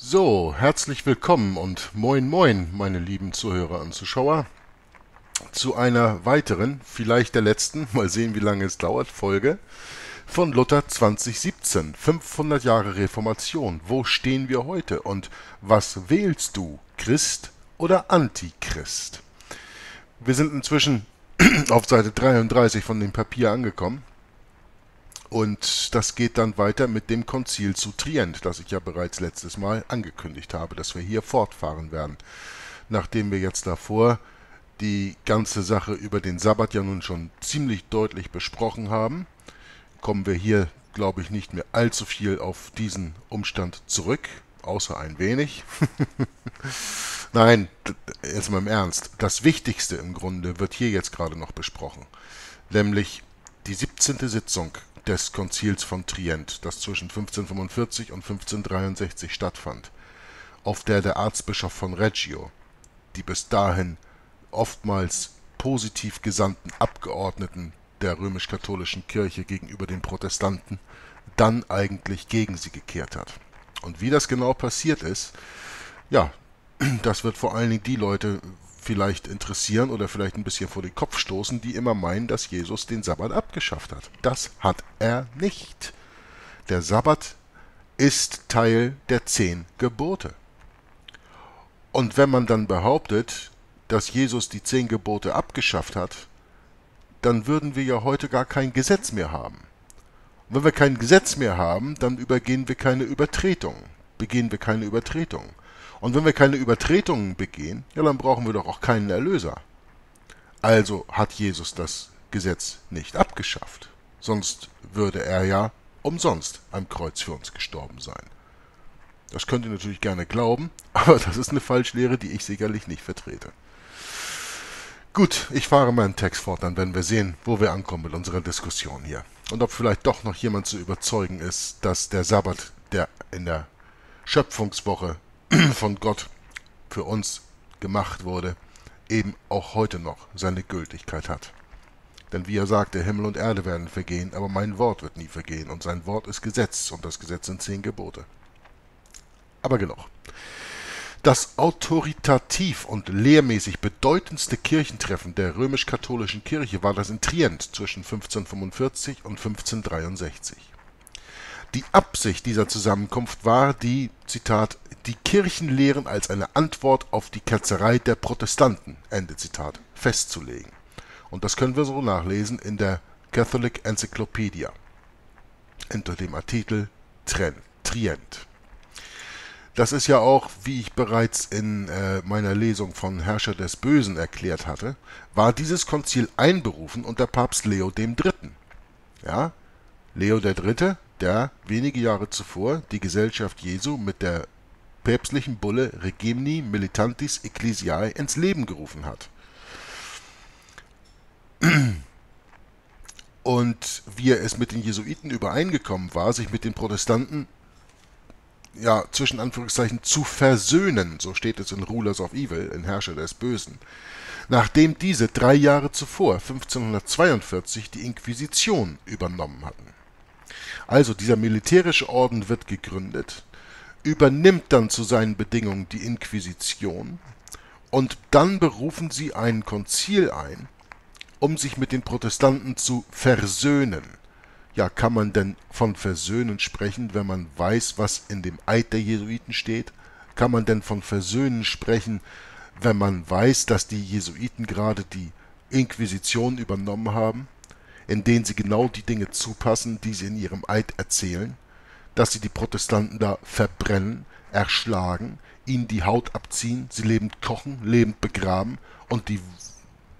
So, herzlich willkommen und moin moin, meine lieben Zuhörer und Zuschauer, zu einer weiteren, vielleicht der letzten, mal sehen wie lange es dauert, Folge von Luther 2017, 500 Jahre Reformation. Wo stehen wir heute und was wählst du, Christ oder Antichrist? Wir sind inzwischen auf Seite 33 von dem Papier angekommen. Und das geht dann weiter mit dem Konzil zu Trient, das ich ja bereits letztes Mal angekündigt habe, dass wir hier fortfahren werden. Nachdem wir jetzt davor die ganze Sache über den Sabbat ja nun schon ziemlich deutlich besprochen haben, kommen wir hier, glaube ich, nicht mehr allzu viel auf diesen Umstand zurück, außer ein wenig. Nein, jetzt mal im Ernst, das Wichtigste im Grunde wird hier jetzt gerade noch besprochen, nämlich die 17. Sitzung des Konzils von Trient, das zwischen 1545 und 1563 stattfand, auf der der Erzbischof von Reggio die bis dahin oftmals positiv gesandten Abgeordneten der römisch-katholischen Kirche gegenüber den Protestanten dann eigentlich gegen sie gekehrt hat. Und wie das genau passiert ist, ja, das wird vor allen Dingen die Leute vielleicht interessieren oder vielleicht ein bisschen vor den Kopf stoßen, die immer meinen, dass Jesus den Sabbat abgeschafft hat. Das hat er nicht. Der Sabbat ist Teil der 10 Gebote. Und wenn man dann behauptet, dass Jesus die 10 Gebote abgeschafft hat, dann würden wir ja heute gar kein Gesetz mehr haben. Und wenn wir kein Gesetz mehr haben, dann begehen wir keine Übertretung. Und wenn wir keine Übertretungen begehen, ja, dann brauchen wir doch auch keinen Erlöser. Also hat Jesus das Gesetz nicht abgeschafft. Sonst würde er ja umsonst am Kreuz für uns gestorben sein. Das könnt ihr natürlich gerne glauben, aber das ist eine Falschlehre, die ich sicherlich nicht vertrete. Gut, ich fahre meinen Text fort, dann werden wir sehen, wo wir ankommen mit unserer Diskussion hier. Und ob vielleicht doch noch jemand zu überzeugen ist, dass der Sabbat, der in der Schöpfungswoche von Gott für uns gemacht wurde, eben auch heute noch seine Gültigkeit hat. Denn wie er sagte, Himmel und Erde werden vergehen, aber mein Wort wird nie vergehen, und sein Wort ist Gesetz, und das Gesetz sind 10 Gebote. Aber genug. Das autoritativ und lehrmäßig bedeutendste Kirchentreffen der römisch-katholischen Kirche war das in Trient zwischen 1545 und 1563. Die Absicht dieser Zusammenkunft war die, Zitat, die Kirchenlehren als eine Antwort auf die Ketzerei der Protestanten, Ende Zitat, festzulegen. Und das können wir so nachlesen in der Catholic Encyclopedia, unter dem Artikel Trient. Das ist ja auch, wie ich bereits in meiner Lesung von Herrscher des Bösen erklärt hatte, war dieses Konzil einberufen unter Papst Leo III. Ja, Leo III., der wenige Jahre zuvor die Gesellschaft Jesu mit der päpstlichen Bulle Regimini Militantis Ecclesiae ins Leben gerufen hat. Und wie er es mit den Jesuiten übereingekommen war, sich mit den Protestanten, ja, zwischen Anführungszeichen, zu versöhnen, so steht es in Rulers of Evil, in Herrscher des Bösen, nachdem diese 3 Jahre zuvor, 1542, die Inquisition übernommen hatten. Also dieser militärische Orden wird gegründet, übernimmt dann zu seinen Bedingungen die Inquisition, und dann berufen sie ein Konzil ein, um sich mit den Protestanten zu versöhnen. Ja, kann man denn von Versöhnen sprechen, wenn man weiß, was in dem Eid der Jesuiten steht? Kann man denn von Versöhnen sprechen, wenn man weiß, dass die Jesuiten gerade die Inquisition übernommen haben, in denen sie genau die Dinge zupassen, die sie in ihrem Eid erzählen, dass sie die Protestanten da verbrennen, erschlagen, ihnen die Haut abziehen, sie lebend kochen, lebend begraben und die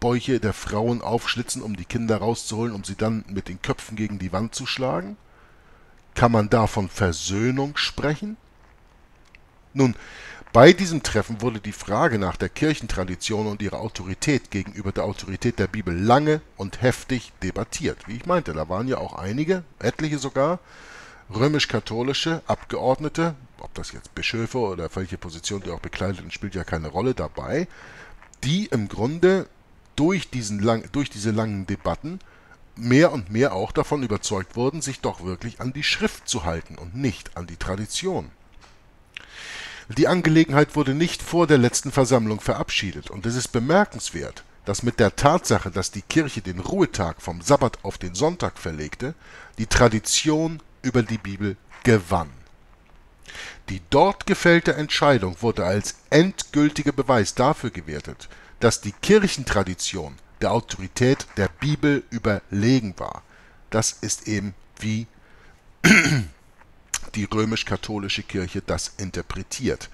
Bäuche der Frauen aufschlitzen, um die Kinder rauszuholen, um sie dann mit den Köpfen gegen die Wand zu schlagen? Kann man da von Versöhnung sprechen? Nun, bei diesem Treffen wurde die Frage nach der Kirchentradition und ihrer Autorität gegenüber der Autorität der Bibel lange und heftig debattiert. Wie ich meinte, da waren ja auch einige, etliche sogar, römisch-katholische Abgeordnete, ob das jetzt Bischöfe oder welche Position die auch bekleideten, spielt ja keine Rolle dabei, die im Grunde durch diese langen Debatten mehr und mehr auch davon überzeugt wurden, sich doch wirklich an die Schrift zu halten und nicht an die Tradition. Die Angelegenheit wurde nicht vor der letzten Versammlung verabschiedet, und es ist bemerkenswert, dass mit der Tatsache, dass die Kirche den Ruhetag vom Sabbat auf den Sonntag verlegte, die Tradition über die Bibel gewann. Die dort gefällte Entscheidung wurde als endgültiger Beweis dafür gewertet, dass die Kirchentradition der Autorität der Bibel überlegen war. Das ist eben, wie die römisch-katholische Kirche das interpretiert,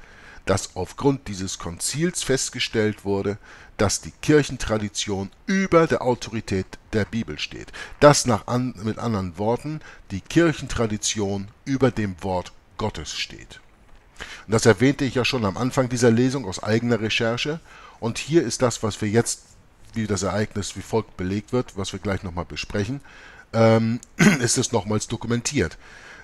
dass aufgrund dieses Konzils festgestellt wurde, dass die Kirchentradition über der Autorität der Bibel steht, dass mit anderen Worten die Kirchentradition über dem Wort Gottes steht. Und das erwähnte ich ja schon am Anfang dieser Lesung aus eigener Recherche, und hier ist das, was wir jetzt, wie das Ereignis wie folgt belegt wird, was wir gleich nochmal besprechen, ist es nochmals dokumentiert.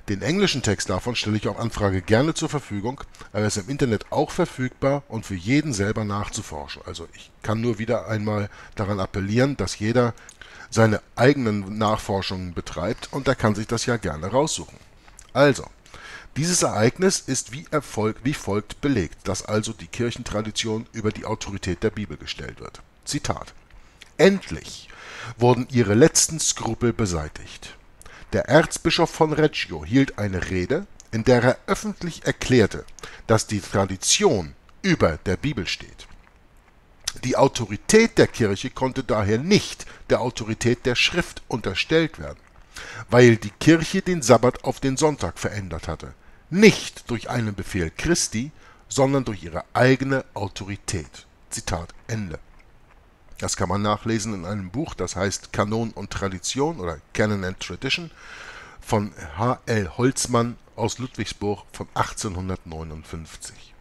Den englischen Text davon stelle ich auf Anfrage gerne zur Verfügung, aber er ist im Internet auch verfügbar und für jeden selber nachzuforschen. Also ich kann nur wieder einmal daran appellieren, dass jeder seine eigenen Nachforschungen betreibt, und er kann sich das ja gerne raussuchen. Also, dieses Ereignis ist wie folgt belegt, dass also die Kirchentradition über die Autorität der Bibel gestellt wird. Zitat: Endlich wurden ihre letzten Skrupel beseitigt. Der Erzbischof von Reggio hielt eine Rede, in der er öffentlich erklärte, dass die Tradition über der Bibel steht. Die Autorität der Kirche konnte daher nicht der Autorität der Schrift unterstellt werden, weil die Kirche den Sabbat auf den Sonntag verändert hatte, nicht durch einen Befehl Christi, sondern durch ihre eigene Autorität. Zitat Ende. Das kann man nachlesen in einem Buch, das heißt Kanon und Tradition oder Canon and Tradition von H. L. Holzmann aus Ludwigsburg von 1859.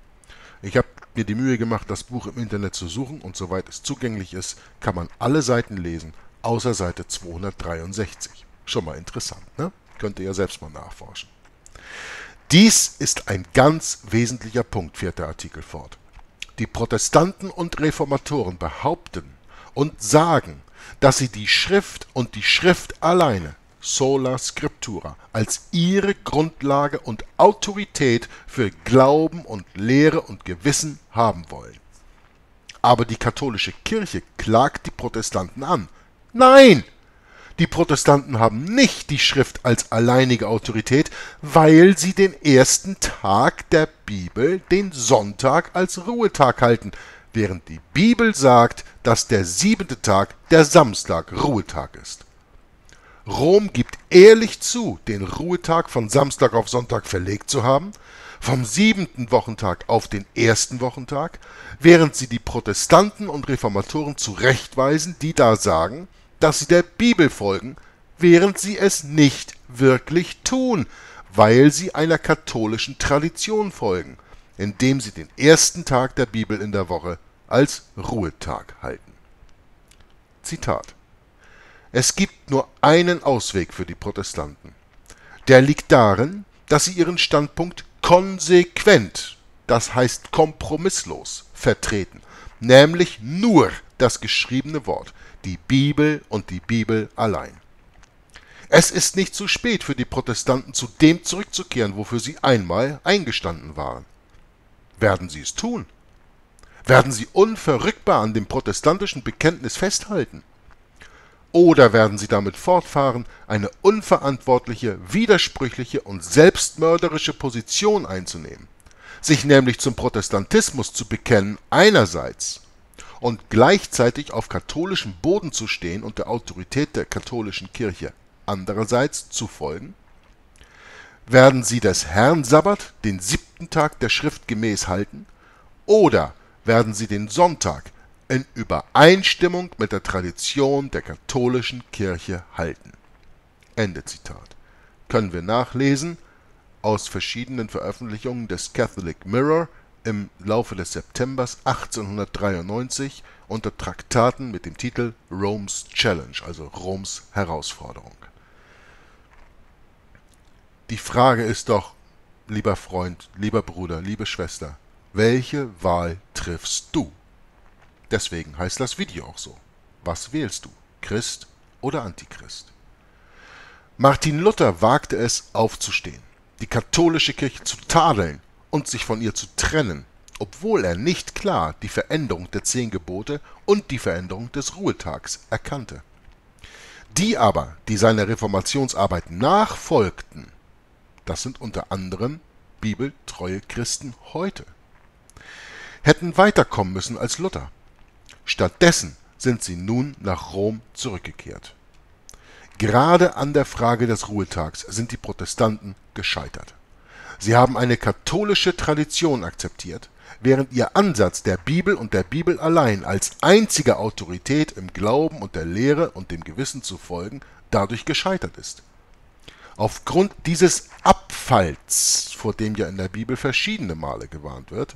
Ich habe mir die Mühe gemacht, das Buch im Internet zu suchen, und soweit es zugänglich ist, kann man alle Seiten lesen, außer Seite 263. Schon mal interessant, ne? Könnt ihr ja selbst mal nachforschen. Dies ist ein ganz wesentlicher Punkt, fährt der Artikel fort. Die Protestanten und Reformatoren behaupten und sagen, dass sie die Schrift und die Schrift alleine, sola scriptura, als ihre Grundlage und Autorität für Glauben und Lehre und Gewissen haben wollen. Aber die katholische Kirche klagt die Protestanten an. Nein! Die Protestanten haben nicht die Schrift als alleinige Autorität, weil sie den ersten Tag der Bibel, den Sonntag, als Ruhetag halten, während die Bibel sagt, dass der siebente Tag, der Samstag, Ruhetag ist. Rom gibt ehrlich zu, den Ruhetag von Samstag auf Sonntag verlegt zu haben, vom siebenten Wochentag auf den ersten Wochentag, während sie die Protestanten und Reformatoren zurechtweisen, die da sagen, dass sie der Bibel folgen, während sie es nicht wirklich tun, weil sie einer katholischen Tradition folgen, indem sie den ersten Tag der Bibel in der Woche als Ruhetag halten. Zitat: Es gibt nur einen Ausweg für die Protestanten. Der liegt darin, dass sie ihren Standpunkt konsequent, das heißt kompromisslos, vertreten, nämlich nur das geschriebene Wort, die Bibel und die Bibel allein. Es ist nicht zu spät für die Protestanten, zu dem zurückzukehren, wofür sie einmal eingestanden waren. Werden sie es tun? Werden sie unverrückbar an dem protestantischen Bekenntnis festhalten? Oder werden sie damit fortfahren, eine unverantwortliche, widersprüchliche und selbstmörderische Position einzunehmen, sich nämlich zum Protestantismus zu bekennen einerseits und gleichzeitig auf katholischem Boden zu stehen und der Autorität der katholischen Kirche andererseits zu folgen? Werden sie des Herrn Sabbat, den siebten Tag der Schrift gemäß, halten? Oder werden sie den Sonntag in Übereinstimmung mit der Tradition der katholischen Kirche halten? Ende Zitat. Können wir nachlesen aus verschiedenen Veröffentlichungen des Catholic Mirror, im Laufe des Septembers 1893 unter Traktaten mit dem Titel Rome's Challenge, also Roms Herausforderung. Die Frage ist doch, lieber Freund, lieber Bruder, liebe Schwester, welche Wahl triffst du? Deswegen heißt das Video auch so. Was wählst du? Christ oder Antichrist? Martin Luther wagte es, aufzustehen, die katholische Kirche zu tadeln und sich von ihr zu trennen, obwohl er nicht klar die Veränderung der 10 Gebote und die Veränderung des Ruhetags erkannte. Die aber, die seiner Reformationsarbeit nachfolgten, das sind unter anderem bibeltreue Christen heute, hätten weiterkommen müssen als Luther. Stattdessen sind sie nun nach Rom zurückgekehrt. Gerade an der Frage des Ruhetags sind die Protestanten gescheitert. Sie haben eine katholische Tradition akzeptiert, während ihr Ansatz der Bibel und der Bibel allein als einzige Autorität im Glauben und der Lehre und dem Gewissen zu folgen, dadurch gescheitert ist. Aufgrund dieses Abfalls, vor dem ja in der Bibel verschiedene Male gewarnt wird,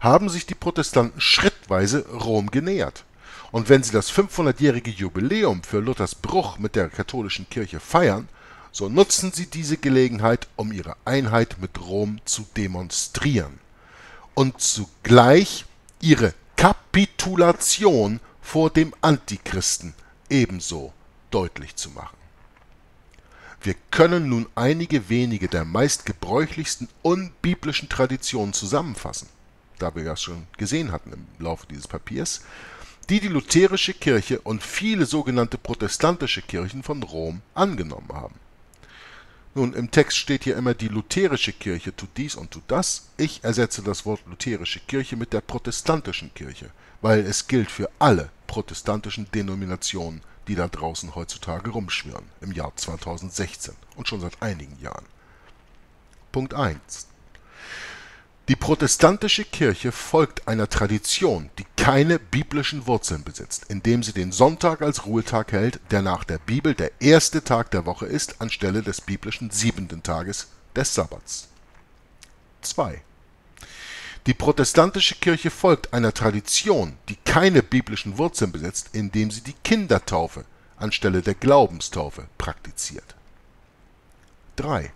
haben sich die Protestanten schrittweise Rom genähert. Und wenn sie das 500-jährige Jubiläum für Luthers Bruch mit der katholischen Kirche feiern, so nutzen sie diese Gelegenheit, um ihre Einheit mit Rom zu demonstrieren und zugleich ihre Kapitulation vor dem Antichristen ebenso deutlich zu machen. Wir können nun einige wenige der meist gebräuchlichsten unbiblischen Traditionen zusammenfassen, da wir das schon gesehen hatten im Laufe dieses Papiers, die die lutherische Kirche und viele sogenannte protestantische Kirchen von Rom angenommen haben. Nun, im Text steht hier immer, die lutherische Kirche tut dies und tut das. Ich ersetze das Wort lutherische Kirche mit der protestantischen Kirche, weil es gilt für alle protestantischen Denominationen, die da draußen heutzutage rumschwirren, im Jahr 2016 und schon seit einigen Jahren. Punkt 1. Die protestantische Kirche folgt einer Tradition, die keine biblischen Wurzeln besitzt, indem sie den Sonntag als Ruhetag hält, der nach der Bibel der erste Tag der Woche ist, anstelle des biblischen 7. Tages des Sabbats. 2. Die protestantische Kirche folgt einer Tradition, die keine biblischen Wurzeln besitzt, indem sie die Kindertaufe anstelle der Glaubenstaufe praktiziert. 3.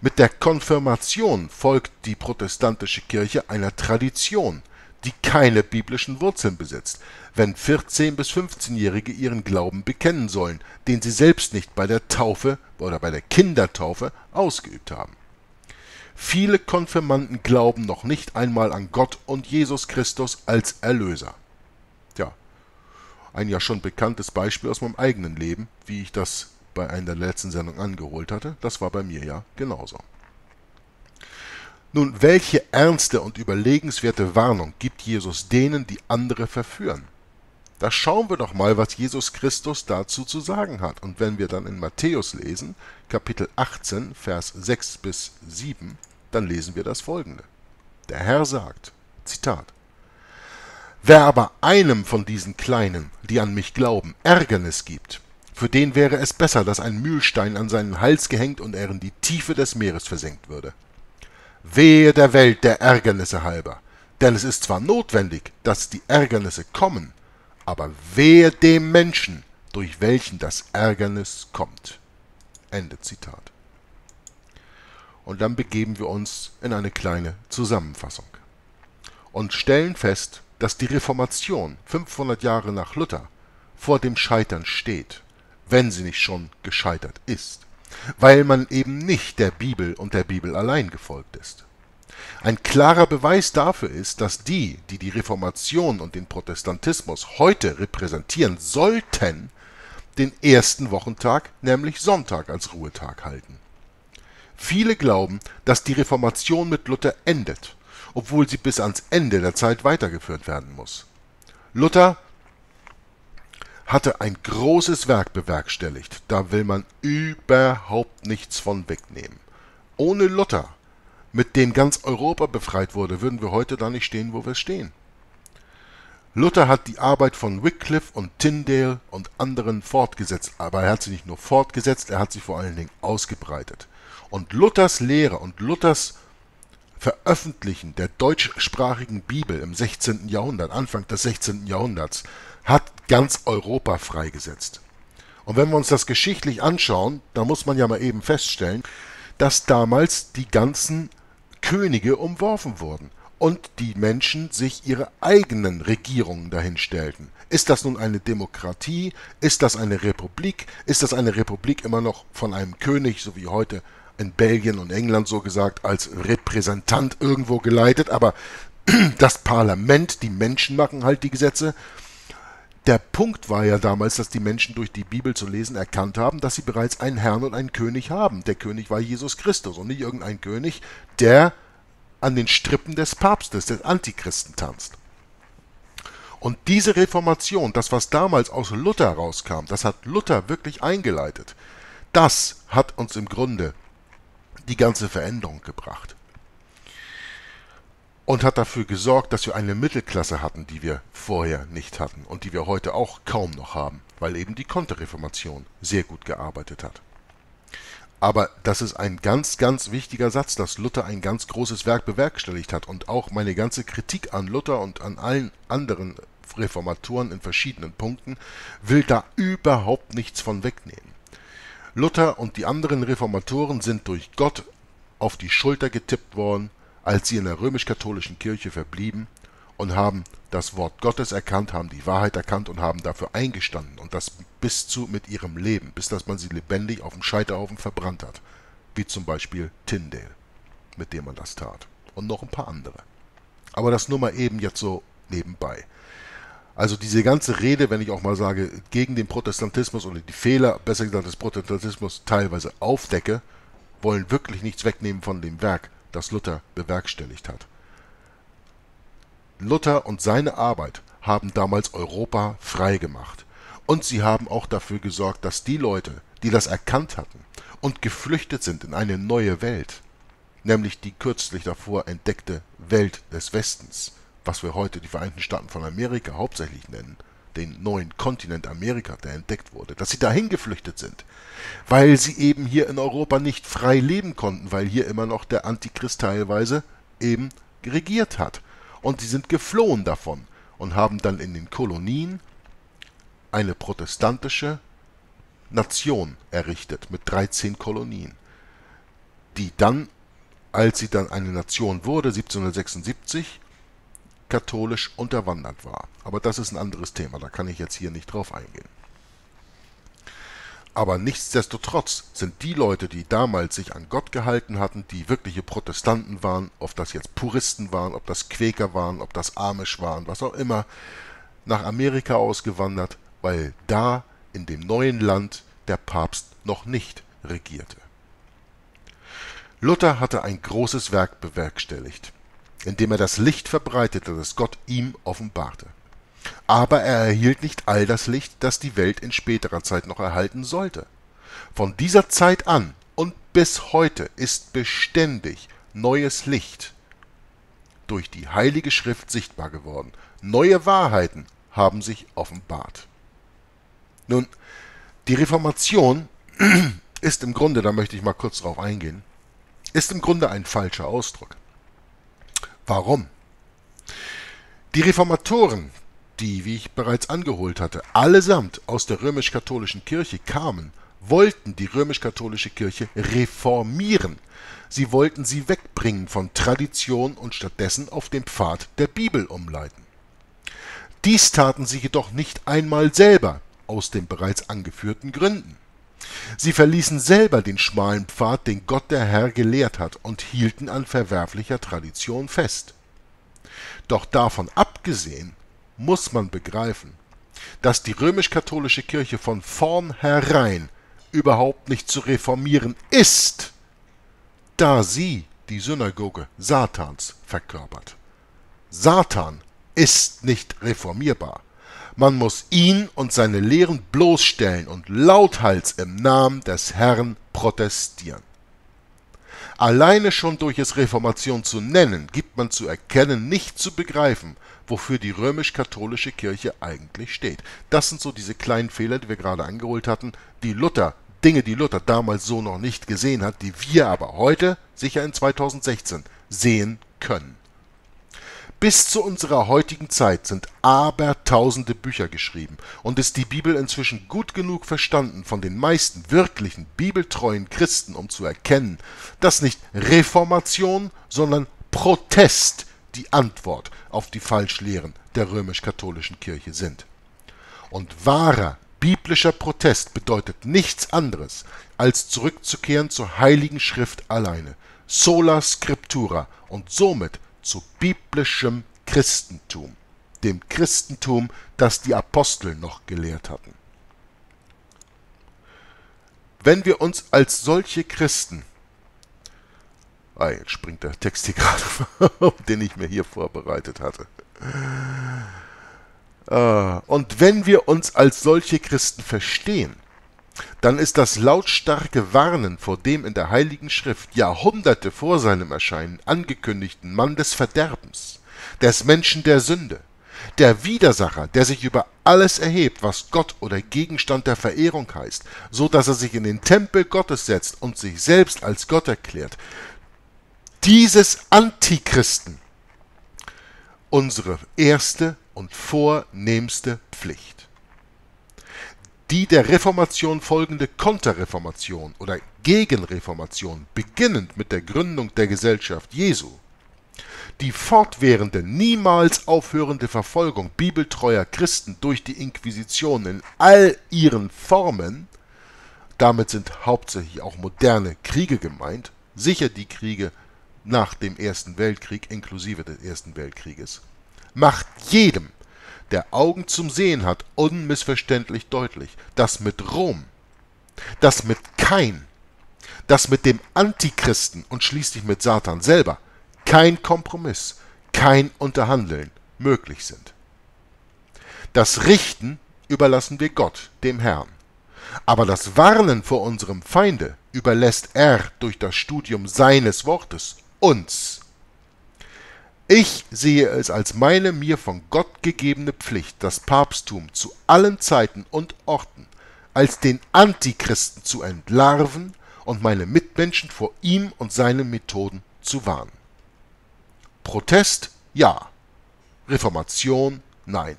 Mit der Konfirmation folgt die protestantische Kirche einer Tradition, die keine biblischen Wurzeln besitzt, wenn 14- bis 15-Jährige ihren Glauben bekennen sollen, den sie selbst nicht bei der Taufe oder bei der Kindertaufe ausgeübt haben. Viele Konfirmanden glauben noch nicht einmal an Gott und Jesus Christus als Erlöser. Tja, ein ja schon bekanntes Beispiel aus meinem eigenen Leben, wie ich das bei einer der letzten Sendungen angeholt hatte, das war bei mir ja genauso. Nun, welche ernste und überlegenswerte Warnung gibt Jesus denen, die andere verführen? Da schauen wir doch mal, was Jesus Christus dazu zu sagen hat. Und wenn wir dann in Matthäus lesen, Kapitel 18, Vers 6 bis 7, dann lesen wir das Folgende. Der Herr sagt, Zitat, wer aber einem von diesen Kleinen, die an mich glauben, Ärgernis gibt, für den wäre es besser, dass ein Mühlstein an seinen Hals gehängt und er in die Tiefe des Meeres versenkt würde. Wehe der Welt der Ärgernisse halber, denn es ist zwar notwendig, dass die Ärgernisse kommen, aber wehe dem Menschen, durch welchen das Ärgernis kommt. Ende Zitat. Und dann begeben wir uns in eine kleine Zusammenfassung und stellen fest, dass die Reformation 500 Jahre nach Luther vor dem Scheitern steht, wenn sie nicht schon gescheitert ist, weil man eben nicht der Bibel und der Bibel allein gefolgt ist. Ein klarer Beweis dafür ist, dass die, die die Reformation und den Protestantismus heute repräsentieren sollten, den ersten Wochentag, nämlich Sonntag, als Ruhetag halten. Viele glauben, dass die Reformation mit Luther endet, obwohl sie bis ans Ende der Zeit weitergeführt werden muss. Luther hatte ein großes Werk bewerkstelligt, da will man überhaupt nichts von wegnehmen. Ohne Luther, mit dem ganz Europa befreit wurde, würden wir heute da nicht stehen, wo wir stehen. Luther hat die Arbeit von Wycliffe und Tyndale und anderen fortgesetzt, aber er hat sie nicht nur fortgesetzt, er hat sie vor allen Dingen ausgebreitet. Und Luthers Lehre und Luthers Veröffentlichen der deutschsprachigen Bibel im 16. Jahrhundert, Anfang des 16. Jahrhunderts, hat ganz Europa freigesetzt. Und wenn wir uns das geschichtlich anschauen, dann muss man ja mal eben feststellen, dass damals die ganzen Könige umworfen wurden und die Menschen sich ihre eigenen Regierungen dahinstellten. Ist das nun eine Demokratie? Ist das eine Republik? Ist das eine Republik immer noch von einem König, so wie heute in Belgien und England so gesagt als Repräsentant irgendwo geleitet, aber das Parlament, die Menschen machen halt die Gesetze. Der Punkt war ja damals, dass die Menschen durch die Bibel zu lesen erkannt haben, dass sie bereits einen Herrn und einen König haben. Der König war Jesus Christus und nicht irgendein König, der an den Strippen des Papstes, des Antichristen tanzt. Und diese Reformation, das was damals aus Luther rauskam, das hat Luther wirklich eingeleitet. Das hat uns im Grunde die ganze Veränderung gebracht. Und hat dafür gesorgt, dass wir eine Mittelklasse hatten, die wir vorher nicht hatten und die wir heute auch kaum noch haben, weil eben die Konterreformation sehr gut gearbeitet hat. Aber das ist ein ganz, ganz wichtiger Satz, dass Luther ein ganz großes Werk bewerkstelligt hat und auch meine ganze Kritik an Luther und an allen anderen Reformatoren in verschiedenen Punkten will da überhaupt nichts von wegnehmen. Luther und die anderen Reformatoren sind durch Gott auf die Schulter getippt worden, als sie in der römisch-katholischen Kirche verblieben und haben das Wort Gottes erkannt, haben die Wahrheit erkannt und haben dafür eingestanden und das bis zu mit ihrem Leben, bis dass man sie lebendig auf dem Scheiterhaufen verbrannt hat, wie zum Beispiel Tyndale, mit dem man das tat und noch ein paar andere. Aber das nur mal eben jetzt so nebenbei. Also diese ganze Rede, wenn ich auch mal sage, gegen den Protestantismus oder die Fehler, besser gesagt des Protestantismus, teilweise aufdecke, wollen wirklich nichts wegnehmen von dem Werk, das Luther bewerkstelligt hat. Luther und seine Arbeit haben damals Europa frei gemacht. Und sie haben auch dafür gesorgt, dass die Leute, die das erkannt hatten und geflüchtet sind in eine neue Welt, nämlich die kürzlich davor entdeckte Welt des Westens, was wir heute die Vereinigten Staaten von Amerika hauptsächlich nennen, den neuen Kontinent Amerika, der entdeckt wurde, dass sie dahin geflüchtet sind, weil sie eben hier in Europa nicht frei leben konnten, weil hier immer noch der Antichrist teilweise eben regiert hat. Und sie sind geflohen davon und haben dann in den Kolonien eine protestantische Nation errichtet mit 13 Kolonien, die dann, als sie dann eine Nation wurde, 1776, katholisch unterwandert war. Aber das ist ein anderes Thema, da kann ich jetzt hier nicht drauf eingehen. Aber nichtsdestotrotz sind die Leute, die damals sich an Gott gehalten hatten, die wirkliche Protestanten waren, ob das jetzt Puristen waren, ob das Quäker waren, ob das Amish waren, was auch immer, nach Amerika ausgewandert, weil da in dem neuen Land der Papst noch nicht regierte. Luther hatte ein großes Werk bewerkstelligt, indem er das Licht verbreitete, das Gott ihm offenbarte. Aber er erhielt nicht all das Licht, das die Welt in späterer Zeit noch erhalten sollte. Von dieser Zeit an und bis heute ist beständig neues Licht durch die Heilige Schrift sichtbar geworden. Neue Wahrheiten haben sich offenbart. Nun, die Reformation ist im Grunde, da möchte ich mal kurz drauf eingehen, ist im Grunde ein falscher Ausdruck. Warum? Die Reformatoren, die, wie ich bereits angeholt hatte, allesamt aus der römisch-katholischen Kirche kamen, wollten die römisch-katholische Kirche reformieren. Sie wollten sie wegbringen von Tradition und stattdessen auf den Pfad der Bibel umleiten. Dies taten sie jedoch nicht einmal selber, aus den bereits angeführten Gründen. Sie verließen selber den schmalen Pfad, den Gott der Herr gelehrt hat, und hielten an verwerflicher Tradition fest. Doch davon abgesehen muss man begreifen, dass die römisch-katholische Kirche von vornherein überhaupt nicht zu reformieren ist, da sie die Synagoge Satans verkörpert. Satan ist nicht reformierbar. Man muss ihn und seine Lehren bloßstellen und lauthals im Namen des Herrn protestieren. Alleine schon durch es Reformation zu nennen, gibt man zu erkennen, nicht zu begreifen, wofür die römisch-katholische Kirche eigentlich steht. Das sind so diese kleinen Fehler, die wir gerade angeholt hatten, die Luther damals so noch nicht gesehen hat, die wir aber heute, sicher in 2016, sehen können. Bis zu unserer heutigen Zeit sind abertausende Bücher geschrieben und ist die Bibel inzwischen gut genug verstanden von den meisten wirklichen bibeltreuen Christen, um zu erkennen, dass nicht Reformation, sondern Protest die Antwort auf die Falschlehren der römisch-katholischen Kirche sind. Und wahrer Biblischer Protest bedeutet nichts anderes, als zurückzukehren zur Heiligen Schrift alleine, sola scriptura, und somit zu biblischem Christentum, dem Christentum, das die Apostel noch gelehrt hatten. Wenn wir uns als solche Christen, jetzt springt der Text hier gerade, den ich mir hier vorbereitet hatte. Und wenn wir uns als solche Christen verstehen, dann ist das lautstarke Warnen vor dem in der Heiligen Schrift Jahrhunderte vor seinem Erscheinen angekündigten Mann des Verderbens, des Menschen der Sünde, der Widersacher, der sich über alles erhebt, was Gott oder Gegenstand der Verehrung heißt, so dass er sich in den Tempel Gottes setzt und sich selbst als Gott erklärt. Dieses Antichristen, unsere erste und vornehmste Pflicht. Die der Reformation folgende Konterreformation oder Gegenreformation, beginnend mit der Gründung der Gesellschaft Jesu, die fortwährende, niemals aufhörende Verfolgung bibeltreuer Christen durch die Inquisition in all ihren Formen, damit sind hauptsächlich auch moderne Kriege gemeint, sicher die Kriege nach dem Ersten Weltkrieg inklusive des Ersten Weltkrieges, macht jedem, der Augen zum Sehen hat, unmissverständlich deutlich, dass mit Rom, dass mit Kain, dass mit dem Antichristen und schließlich mit Satan selber kein Kompromiss, kein Unterhandeln möglich sind. Das Richten überlassen wir Gott, dem Herrn. Aber das Warnen vor unserem Feinde überlässt er durch das Studium seines Wortes uns. Ich sehe es als meine mir von Gott gegebene Pflicht, das Papsttum zu allen Zeiten und Orten als den Antichristen zu entlarven und meine Mitmenschen vor ihm und seinen Methoden zu warnen. Protest? Ja. Reformation? Nein.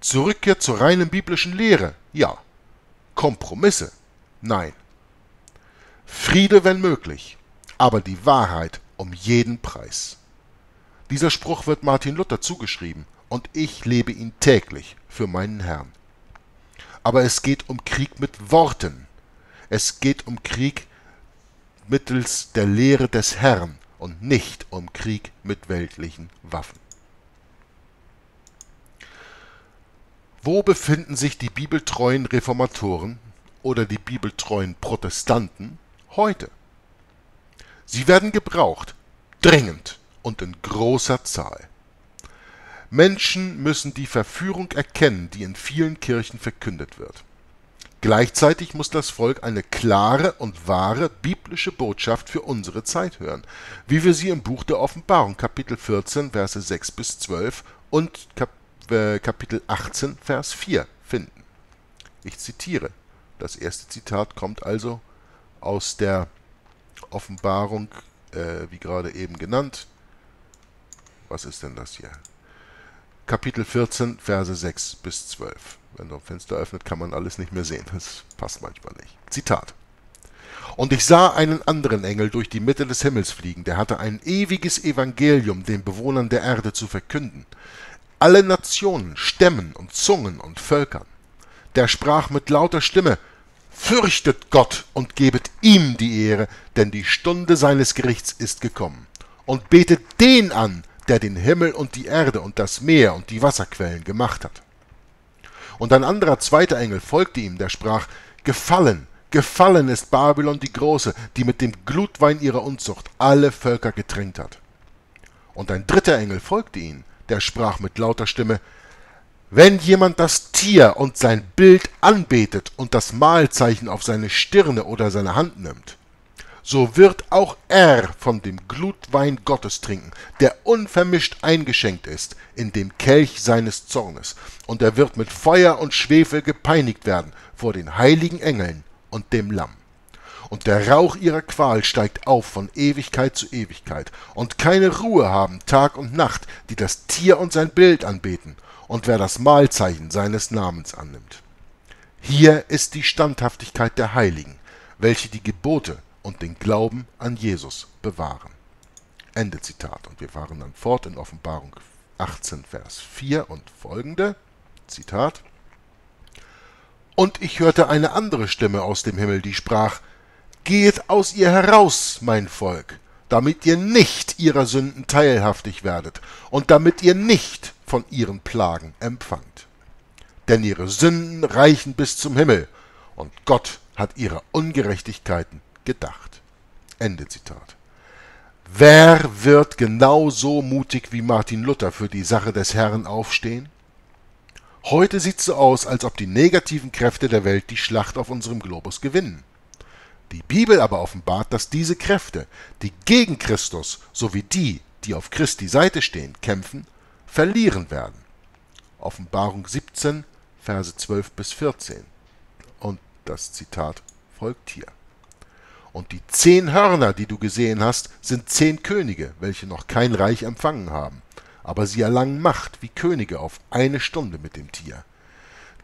Zurückkehr zur reinen biblischen Lehre? Ja. Kompromisse? Nein. Friede, wenn möglich, aber die Wahrheit um jeden Preis. Dieser Spruch wird Martin Luther zugeschrieben und ich lebe ihn täglich für meinen Herrn. Aber es geht um Krieg mit Worten. Es geht um Krieg mittels der Lehre des Herrn. Und nicht um Krieg mit weltlichen Waffen. Wo befinden sich die bibeltreuen Reformatoren oder die bibeltreuen Protestanten heute? Sie werden gebraucht, dringend und in großer Zahl. Menschen müssen die Verführung erkennen, die in vielen Kirchen verkündet wird. Gleichzeitig muss das Volk eine klare und wahre biblische Botschaft für unsere Zeit hören, wie wir sie im Buch der Offenbarung, Kapitel 14, Verse 6 bis 12 und Kapitel 18, Vers 4 finden. Ich zitiere. Das erste Zitat kommt also aus der Offenbarung, wie gerade eben genannt. Was ist denn das hier? Kapitel 14, Verse 6 bis 12. Wenn man ein Fenster öffnet, kann man alles nicht mehr sehen. Das passt manchmal nicht. Zitat. Und ich sah einen anderen Engel durch die Mitte des Himmels fliegen, der hatte ein ewiges Evangelium den Bewohnern der Erde zu verkünden. Alle Nationen, Stämmen und Zungen und Völkern. Der sprach mit lauter Stimme, fürchtet Gott und gebet ihm die Ehre, denn die Stunde seines Gerichts ist gekommen. Und betet den an, der den Himmel und die Erde und das Meer und die Wasserquellen gemacht hat. Und ein anderer zweiter Engel folgte ihm, der sprach, gefallen, gefallen ist Babylon die Große, die mit dem Glutwein ihrer Unzucht alle Völker getränkt hat. Und ein dritter Engel folgte ihm, der sprach mit lauter Stimme, wenn jemand das Tier und sein Bild anbetet und das Mahlzeichen auf seine Stirne oder seine Hand nimmt, so wird auch er von dem Glutwein Gottes trinken, der unvermischt eingeschenkt ist in dem Kelch seines Zornes, und er wird mit Feuer und Schwefel gepeinigt werden vor den heiligen Engeln und dem Lamm. Und der Rauch ihrer Qual steigt auf von Ewigkeit zu Ewigkeit, und keine Ruhe haben Tag und Nacht, die das Tier und sein Bild anbeten, und wer das Mahlzeichen seines Namens annimmt. Hier ist die Standhaftigkeit der Heiligen, welche die Gebote und den Glauben an Jesus bewahren. Ende Zitat. Und wir fahren dann fort in Offenbarung 18, Vers 4 und folgende. Zitat. Und ich hörte eine andere Stimme aus dem Himmel, die sprach: Geht aus ihr heraus, mein Volk, damit ihr nicht ihrer Sünden teilhaftig werdet und damit ihr nicht von ihren Plagen empfangt. Denn ihre Sünden reichen bis zum Himmel, und Gott hat ihre Ungerechtigkeiten gedacht. Ende Zitat. Wer wird genauso mutig wie Martin Luther für die Sache des Herrn aufstehen? Heute sieht es so aus, als ob die negativen Kräfte der Welt die Schlacht auf unserem Globus gewinnen. Die Bibel aber offenbart, dass diese Kräfte, die gegen Christus sowie die, die auf Christi Seite stehen, kämpfen, verlieren werden. Offenbarung 17, Verse 12 bis 14. Und das Zitat folgt hier. Und die 10 Hörner, die du gesehen hast, sind 10 Könige, welche noch kein Reich empfangen haben, aber sie erlangen Macht wie Könige auf eine Stunde mit dem Tier.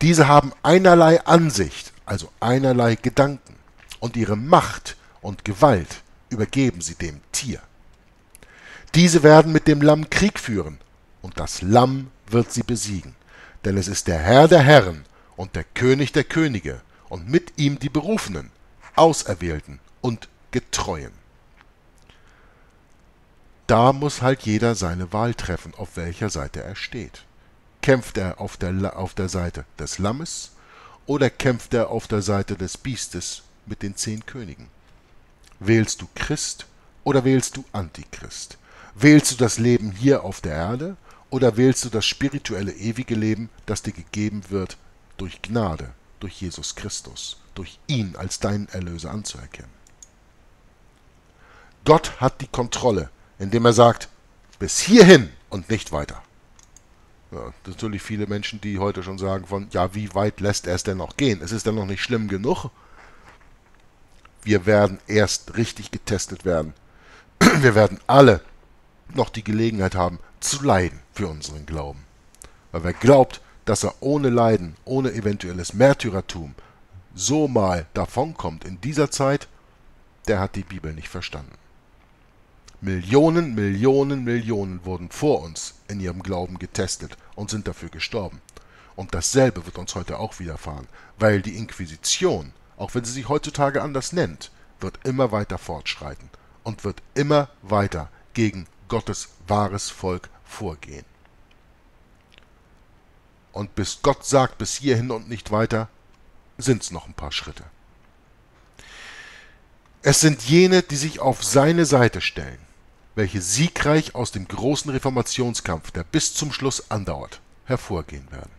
Diese haben einerlei Ansicht, also einerlei Gedanken, und ihre Macht und Gewalt übergeben sie dem Tier. Diese werden mit dem Lamm Krieg führen, und das Lamm wird sie besiegen, denn es ist der Herr der Herren und der König der Könige, und mit ihm die Berufenen, Auserwählten und Getreuen. Da muss halt jeder seine Wahl treffen, auf welcher Seite er steht. Kämpft er auf der Seite des Lammes oder kämpft er auf der Seite des Biestes mit den 10 Königen? Wählst du Christ oder wählst du Antichrist? Wählst du das Leben hier auf der Erde oder wählst du das spirituelle ewige Leben, das dir gegeben wird durch Gnade, durch Jesus Christus, durch ihn als deinen Erlöser anzuerkennen? Gott hat die Kontrolle, indem er sagt, bis hierhin und nicht weiter. Ja, natürlich viele Menschen, die heute schon sagen von, ja, wie weit lässt er es denn noch gehen? Es ist dann noch nicht schlimm genug. Wir werden erst richtig getestet werden. Wir werden alle noch die Gelegenheit haben, zu leiden für unseren Glauben. Weil wer glaubt, dass er ohne Leiden, ohne eventuelles Märtyrertum so mal davonkommt in dieser Zeit, der hat die Bibel nicht verstanden. Millionen, Millionen, Millionen wurden vor uns in ihrem Glauben getestet und sind dafür gestorben. Und dasselbe wird uns heute auch widerfahren, weil die Inquisition, auch wenn sie sich heutzutage anders nennt, wird immer weiter fortschreiten und wird immer weiter gegen Gottes wahres Volk vorgehen. Und bis Gott sagt, bis hierhin und nicht weiter, sind's noch ein paar Schritte. Es sind jene, die sich auf seine Seite stellen, welche siegreich aus dem großen Reformationskampf, der bis zum Schluss andauert, hervorgehen werden.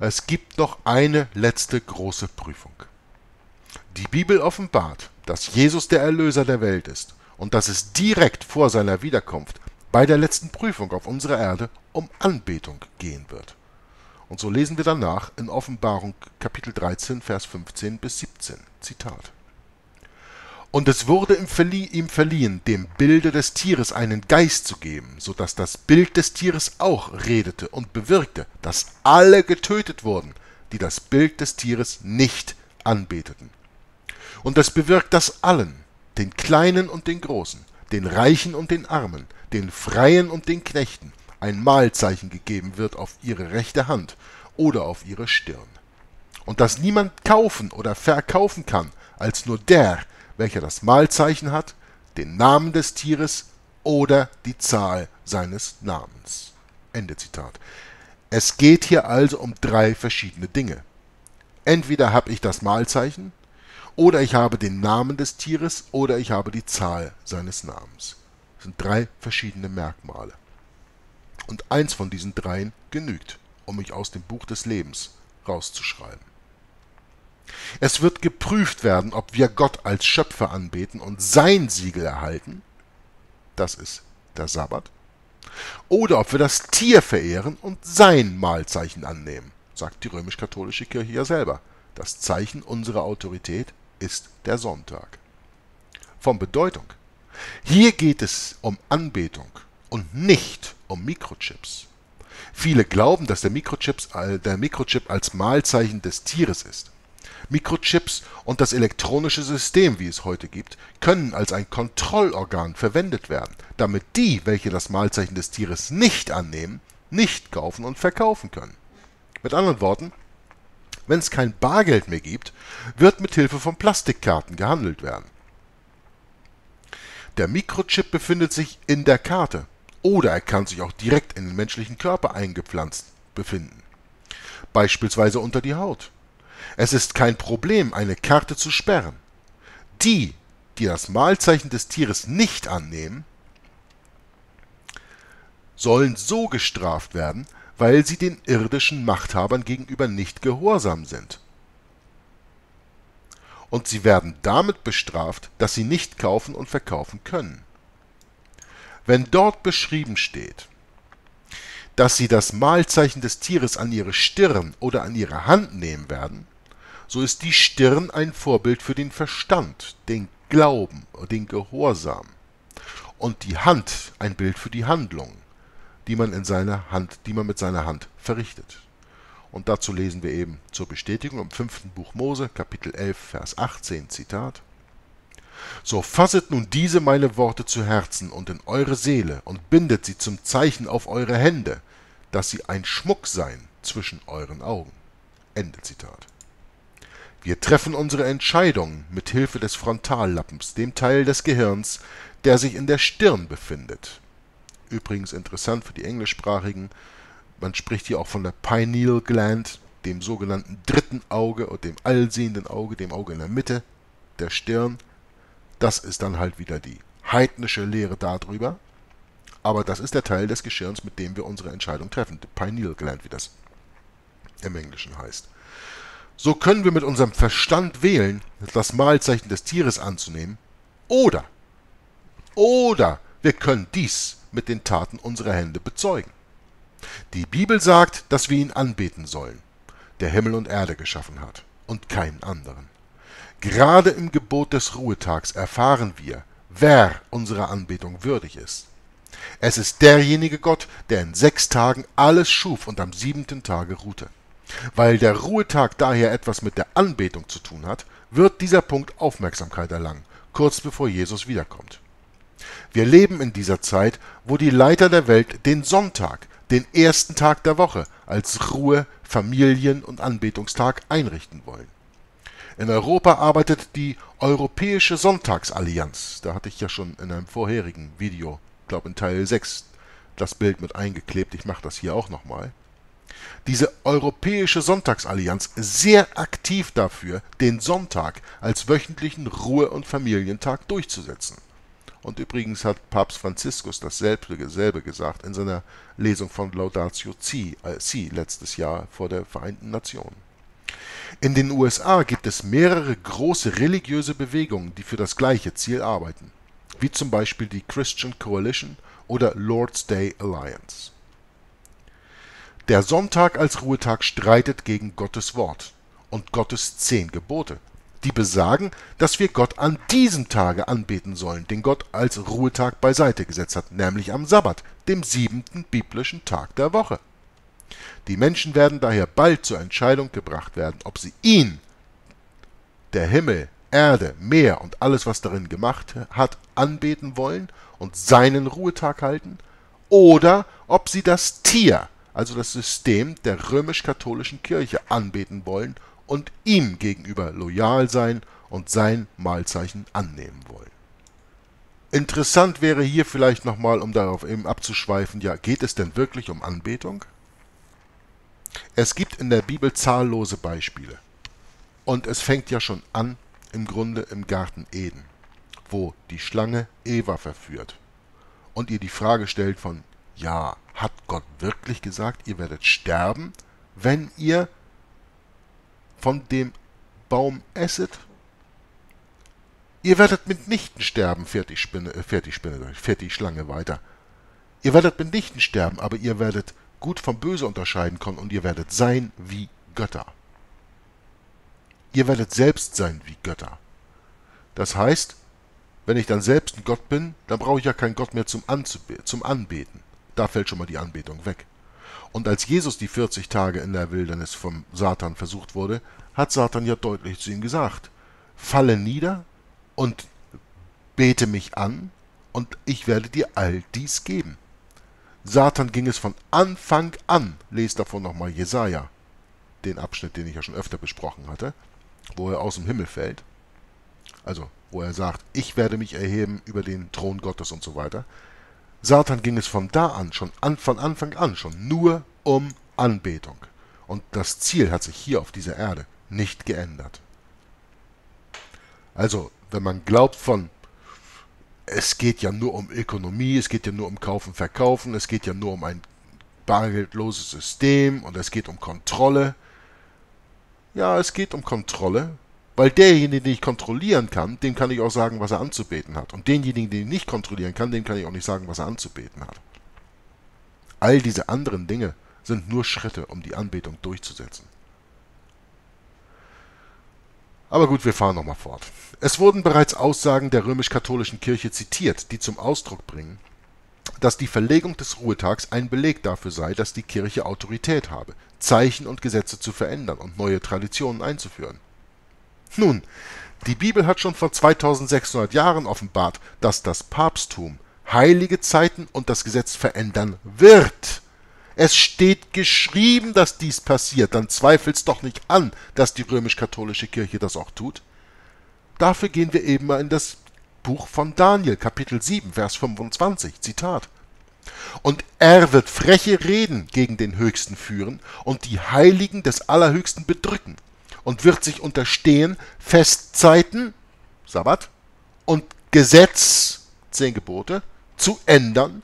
Es gibt noch eine letzte große Prüfung. Die Bibel offenbart, dass Jesus der Erlöser der Welt ist und dass es direkt vor seiner Wiederkunft bei der letzten Prüfung auf unserer Erde um Anbetung gehen wird. Und so lesen wir danach in Offenbarung Kapitel 13, Vers 15 bis 17. Zitat. Und es wurde ihm verliehen, dem Bilde des Tieres einen Geist zu geben, sodass das Bild des Tieres auch redete und bewirkte, dass alle getötet wurden, die das Bild des Tieres nicht anbeteten. Und es bewirkt, dass allen, den Kleinen und den Großen, den Reichen und den Armen, den Freien und den Knechten, ein Mahlzeichen gegeben wird auf ihre rechte Hand oder auf ihre Stirn. Und dass niemand kaufen oder verkaufen kann, als nur der, welcher das Mahlzeichen hat, den Namen des Tieres oder die Zahl seines Namens. Ende Zitat. Es geht hier also um 3 verschiedene Dinge. Entweder habe ich das Mahlzeichen, oder ich habe den Namen des Tieres, oder ich habe die Zahl seines Namens. Das sind 3 verschiedene Merkmale. Und eins von diesen 3 genügt, um mich aus dem Buch des Lebens rauszuschreiben. Es wird geprüft werden, ob wir Gott als Schöpfer anbeten und sein Siegel erhalten, das ist der Sabbat, oder ob wir das Tier verehren und sein Mahlzeichen annehmen, sagt die römisch-katholische Kirche ja selber. Das Zeichen unserer Autorität ist der Sonntag. Von Bedeutung. Hier geht es um Anbetung und nicht um Mikrochips. Viele glauben, dass der Mikrochip als Mahlzeichen des Tieres ist. Mikrochips und das elektronische System, wie es heute gibt, können als ein Kontrollorgan verwendet werden, damit die, welche das Mahlzeichen des Tieres nicht annehmen, nicht kaufen und verkaufen können. Mit anderen Worten, Wenn es kein Bargeld mehr gibt, wird mit Hilfe von Plastikkarten gehandelt werden. Der Mikrochip befindet sich in der Karte oder er kann sich auch direkt in den menschlichen Körper eingepflanzt befinden, beispielsweise unter die Haut. Es ist kein Problem, eine Karte zu sperren. Die, die das Mahlzeichen des Tieres nicht annehmen, sollen so gestraft werden, weil sie den irdischen Machthabern gegenüber nicht gehorsam sind. Und sie werden damit bestraft, dass sie nicht kaufen und verkaufen können. Wenn dort beschrieben steht, dass sie das Mahlzeichen des Tieres an ihre Stirn oder an ihre Hand nehmen werden, so ist die Stirn ein Vorbild für den Verstand, den Glauben und den Gehorsam und die Hand ein Bild für die Handlung, die man mit seiner Hand verrichtet. Und dazu lesen wir eben zur Bestätigung im 5. Buch Mose, Kapitel 11, Vers 18, Zitat: So fasset nun diese meine Worte zu Herzen und in eure Seele und bindet sie zum Zeichen auf eure Hände, dass sie ein Schmuck seien zwischen euren Augen. Ende Zitat. Wir treffen unsere Entscheidungen mit Hilfe des Frontallappens, dem Teil des Gehirns, der sich in der Stirn befindet. Übrigens interessant für die Englischsprachigen, man spricht hier auch von der Pineal Gland, dem sogenannten dritten Auge und dem allsehenden Auge, dem Auge in der Mitte der Stirn. Das ist dann halt wieder die heidnische Lehre darüber, aber das ist der Teil des Gehirns, mit dem wir unsere Entscheidung treffen, die Pineal Gland, wie das im Englischen heißt. So können wir mit unserem Verstand wählen, das Mahlzeichen des Tieres anzunehmen, oder wir können dies mit den Taten unserer Hände bezeugen. Die Bibel sagt, dass wir ihn anbeten sollen, der Himmel und Erde geschaffen hat, und keinen anderen. Gerade im Gebot des Ruhetags erfahren wir, wer unserer Anbetung würdig ist. Es ist derjenige Gott, der in 6 Tagen alles schuf und am 7. Tage ruhte. Weil der Ruhetag daher etwas mit der Anbetung zu tun hat, wird dieser Punkt Aufmerksamkeit erlangen, kurz bevor Jesus wiederkommt. Wir leben in dieser Zeit, wo die Leiter der Welt den Sonntag, den ersten Tag der Woche, als Ruhe-, Familien- und Anbetungstag einrichten wollen. In Europa arbeitet die Europäische Sonntagsallianz, da hatte ich ja schon in einem vorherigen Video, ich glaube in Teil 6, das Bild mit eingeklebt, ich mache das hier auch nochmal. Diese Europäische Sonntagsallianz ist sehr aktiv dafür, den Sonntag als wöchentlichen Ruhe- und Familientag durchzusetzen. Und übrigens hat Papst Franziskus dasselbe gesagt in seiner Lesung von Laudatio C letztes Jahr vor der Vereinten Nationen. In den USA gibt es mehrere große religiöse Bewegungen, die für das gleiche Ziel arbeiten, wie zum Beispiel die Christian Coalition oder Lord's Day Alliance. Der Sonntag als Ruhetag streitet gegen Gottes Wort und Gottes 10 Gebote, die besagen, dass wir Gott an diesem Tage anbeten sollen, den Gott als Ruhetag beiseite gesetzt hat, nämlich am Sabbat, dem 7. biblischen Tag der Woche. Die Menschen werden daher bald zur Entscheidung gebracht werden, ob sie ihn, der Himmel, Erde, Meer und alles, was darin gemacht hat, anbeten wollen und seinen Ruhetag halten, oder ob sie das Tier, also das System der römisch-katholischen Kirche, anbeten wollen und ihm gegenüber loyal sein und sein Mahlzeichen annehmen wollen. Interessant wäre hier vielleicht nochmal, um darauf eben abzuschweifen, ja, geht es denn wirklich um Anbetung? Es gibt in der Bibel zahllose Beispiele. Und es fängt ja schon an, im Grunde im Garten Eden, wo die Schlange Eva verführt und ihr die Frage stellt von, ja, hat Gott wirklich gesagt, ihr werdet sterben, wenn ihr von dem Baum esset? Ihr werdet mitnichten sterben, fährt die Schlange weiter. Ihr werdet mitnichten sterben, aber ihr werdet gut vom Böse unterscheiden können und ihr werdet sein wie Götter. Ihr werdet selbst sein wie Götter. Das heißt, wenn ich dann selbst ein Gott bin, dann brauche ich ja keinen Gott mehr zum Anbeten. Da fällt schon mal die Anbetung weg. Und als Jesus die 40 Tage in der Wildnis vom Satan versucht wurde, hat Satan ja deutlich zu ihm gesagt, falle nieder und bete mich an und ich werde dir all dies geben. Satan ging es von Anfang an, lest davon nochmal Jesaja, den Abschnitt, den ich ja schon öfter besprochen hatte, wo er aus dem Himmel fällt, also wo er sagt, ich werde mich erheben über den Thron Gottes und so weiter. Satan ging es von da an, schon von Anfang an, schon nur um Anbetung. Und das Ziel hat sich hier auf dieser Erde nicht geändert. Also, wenn man glaubt von, es geht ja nur um Ökonomie, es geht ja nur um Kaufen, Verkaufen, es geht ja nur um ein bargeldloses System und es geht um Kontrolle. Ja, es geht um Kontrolle, weil derjenige, den ich kontrollieren kann, dem kann ich auch sagen, was er anzubeten hat. Und denjenigen, den ich nicht kontrollieren kann, dem kann ich auch nicht sagen, was er anzubeten hat. All diese anderen Dinge sind nur Schritte, um die Anbetung durchzusetzen. Aber gut, wir fahren nochmal fort. Es wurden bereits Aussagen der römisch-katholischen Kirche zitiert, die zum Ausdruck bringen, dass die Verlegung des Ruhetags ein Beleg dafür sei, dass die Kirche Autorität habe, Zeichen und Gesetze zu verändern und neue Traditionen einzuführen. Nun, die Bibel hat schon vor 2600 Jahren offenbart, dass das Papsttum heilige Zeiten und das Gesetz verändern wird. Es steht geschrieben, dass dies passiert, dann zweifelt's doch nicht an, dass die römisch-katholische Kirche das auch tut. Dafür gehen wir eben mal in das Buch von Daniel, Kapitel 7, Vers 25, Zitat. Und er wird freche Reden gegen den Höchsten führen und die Heiligen des Allerhöchsten bedrücken und wird sich unterstehen Festzeiten, Sabbat, und Gesetz, 10 Gebote, zu ändern,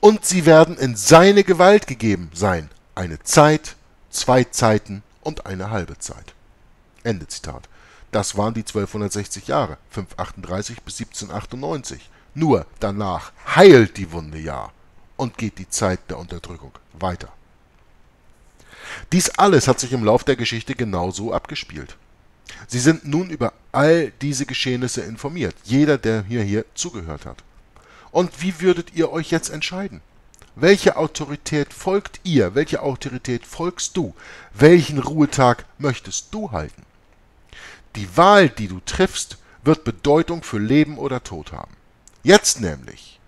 und sie werden in seine Gewalt gegeben sein. Eine Zeit, zwei Zeiten und eine halbe Zeit. Ende Zitat. Das waren die 1260 Jahre, 538 bis 1798. Nur danach heilt die Wunde ja und geht die Zeit der Unterdrückung weiter. Dies alles hat sich im Lauf der Geschichte genauso abgespielt. Sie sind nun über all diese Geschehnisse informiert, jeder, der hier zugehört hat. Und wie würdet ihr euch jetzt entscheiden? Welche Autorität folgt ihr? Welche Autorität folgst du? Welchen Ruhetag möchtest du halten? Die Wahl, die du triffst, wird Bedeutung für Leben oder Tod haben. Jetzt nämlich,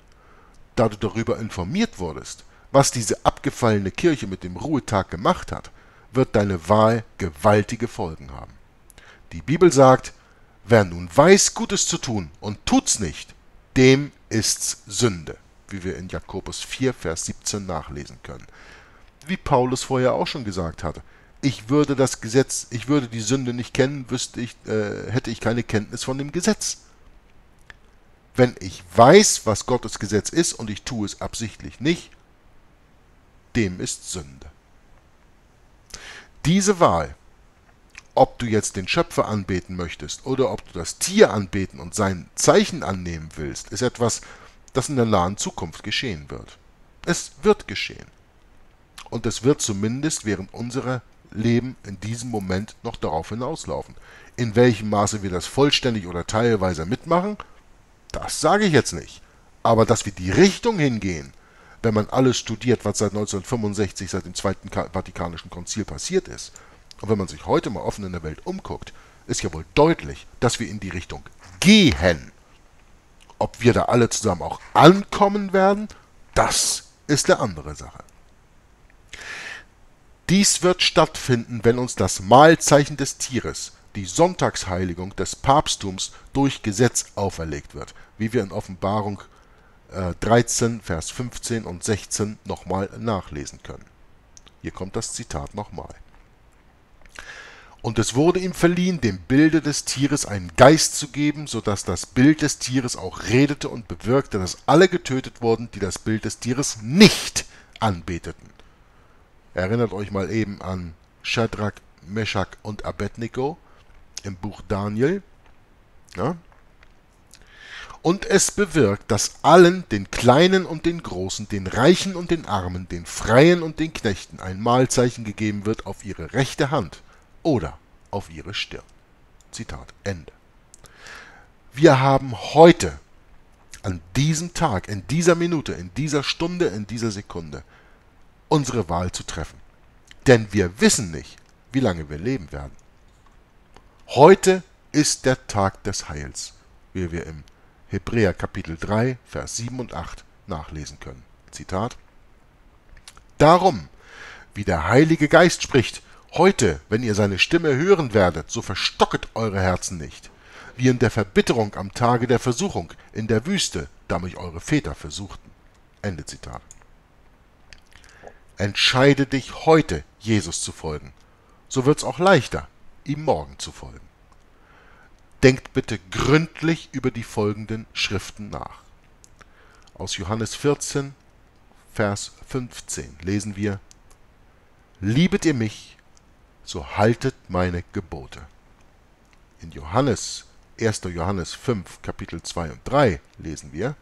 da du darüber informiert wurdest, was diese abgefallene Kirche mit dem Ruhetag gemacht hat, wird deine Wahl gewaltige Folgen haben. Die Bibel sagt, wer nun weiß, Gutes zu tun und tut's nicht, dem ist's Sünde, wie wir in Jakobus 4, Vers 17 nachlesen können. Wie Paulus vorher auch schon gesagt hatte, ich würde die Sünde nicht kennen, hätte ich keine Kenntnis von dem Gesetz. Wenn ich weiß, was Gottes Gesetz ist und ich tue es absichtlich nicht, dem ist Sünde. Diese Wahl, ob du jetzt den Schöpfer anbeten möchtest oder ob du das Tier anbeten und sein Zeichen annehmen willst, ist etwas, das in der nahen Zukunft geschehen wird. Es wird geschehen. Und es wird zumindest während unserer Leben in diesem Moment noch darauf hinauslaufen. In welchem Maße wir das vollständig oder teilweise mitmachen, das sage ich jetzt nicht. Aber dass wir die Richtung hingehen, wenn man alles studiert, was seit 1965, seit dem Zweiten Vatikanischen Konzil passiert ist, und wenn man sich heute mal offen in der Welt umguckt, ist ja wohl deutlich, dass wir in die Richtung gehen. Ob wir da alle zusammen auch ankommen werden, das ist eine andere Sache. Dies wird stattfinden, wenn uns das Mahlzeichen des Tieres, die Sonntagsheiligung des Papsttums durch Gesetz auferlegt wird, wie wir in Offenbarung 13, Vers 15 und 16 nochmal nachlesen können. Hier kommt das Zitat nochmal. Und es wurde ihm verliehen, dem Bilde des Tieres einen Geist zu geben, sodass das Bild des Tieres auch redete und bewirkte, dass alle getötet wurden, die das Bild des Tieres nicht anbeteten. Erinnert euch mal eben an Shadrach, Meshach und Abednego im Buch Daniel. Ja? Und es bewirkt, dass allen, den Kleinen und den Großen, den Reichen und den Armen, den Freien und den Knechten ein Mahlzeichen gegeben wird auf ihre rechte Hand oder auf ihre Stirn. Zitat Ende. Wir haben heute, an diesem Tag, in dieser Minute, in dieser Stunde, in dieser Sekunde, unsere Wahl zu treffen. Denn wir wissen nicht, wie lange wir leben werden. Heute ist der Tag des Heils, wie wir im Hebräer Kapitel 3, Vers 7 und 8 nachlesen können. Zitat: Darum, wie der Heilige Geist spricht, Heute, wenn ihr seine Stimme hören werdet, so verstocket eure Herzen nicht, wie in der Verbitterung am Tage der Versuchung, in der Wüste, da mich eure Väter versuchten. Ende Zitat. Entscheide dich heute, Jesus zu folgen. So wird's auch leichter, ihm morgen zu folgen. Denkt bitte gründlich über die folgenden Schriften nach. Aus Johannes 14, Vers 15 lesen wir: Liebet ihr mich, so haltet meine Gebote. In Johannes, 1. Johannes 5, Kapitel 2 und 3 lesen wir: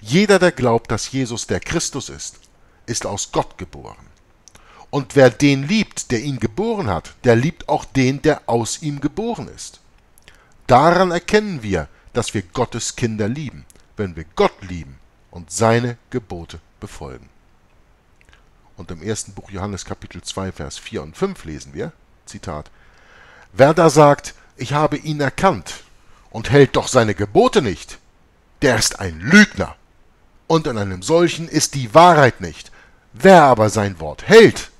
Jeder, der glaubt, dass Jesus der Christus ist, ist aus Gott geboren. Und wer den liebt, der ihn geboren hat, der liebt auch den, der aus ihm geboren ist. Daran erkennen wir, dass wir Gottes Kinder lieben, wenn wir Gott lieben und seine Gebote befolgen. Und im ersten Buch Johannes Kapitel 2, Vers 4 und 5 lesen wir, Zitat: Wer da sagt, ich habe ihn erkannt und hält doch seine Gebote nicht, der ist ein Lügner. Und an einem solchen ist die Wahrheit nicht. Wer aber sein Wort hält,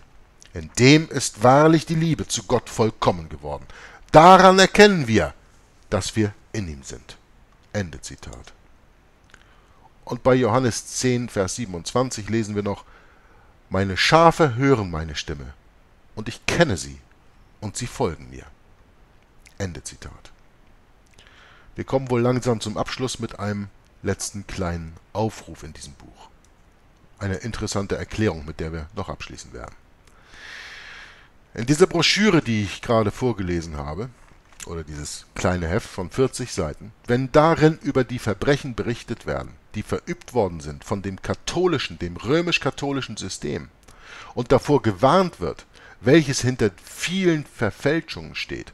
in dem ist wahrlich die Liebe zu Gott vollkommen geworden. Daran erkennen wir, dass wir in ihm sind. Ende Zitat. Und bei Johannes 10, Vers 27 lesen wir noch: Meine Schafe hören meine Stimme, und ich kenne sie, und sie folgen mir. Ende Zitat. Wir kommen wohl langsam zum Abschluss mit einem letzten kleinen Aufruf in diesem Buch. Eine interessante Erklärung, mit der wir noch abschließen werden. In dieser Broschüre, die ich gerade vorgelesen habe, oder dieses kleine Heft von 40 Seiten, wenn darin über die Verbrechen berichtet werden, die verübt worden sind von dem katholischen, dem römisch-katholischen System, und davor gewarnt wird, welches hinter vielen Verfälschungen steht,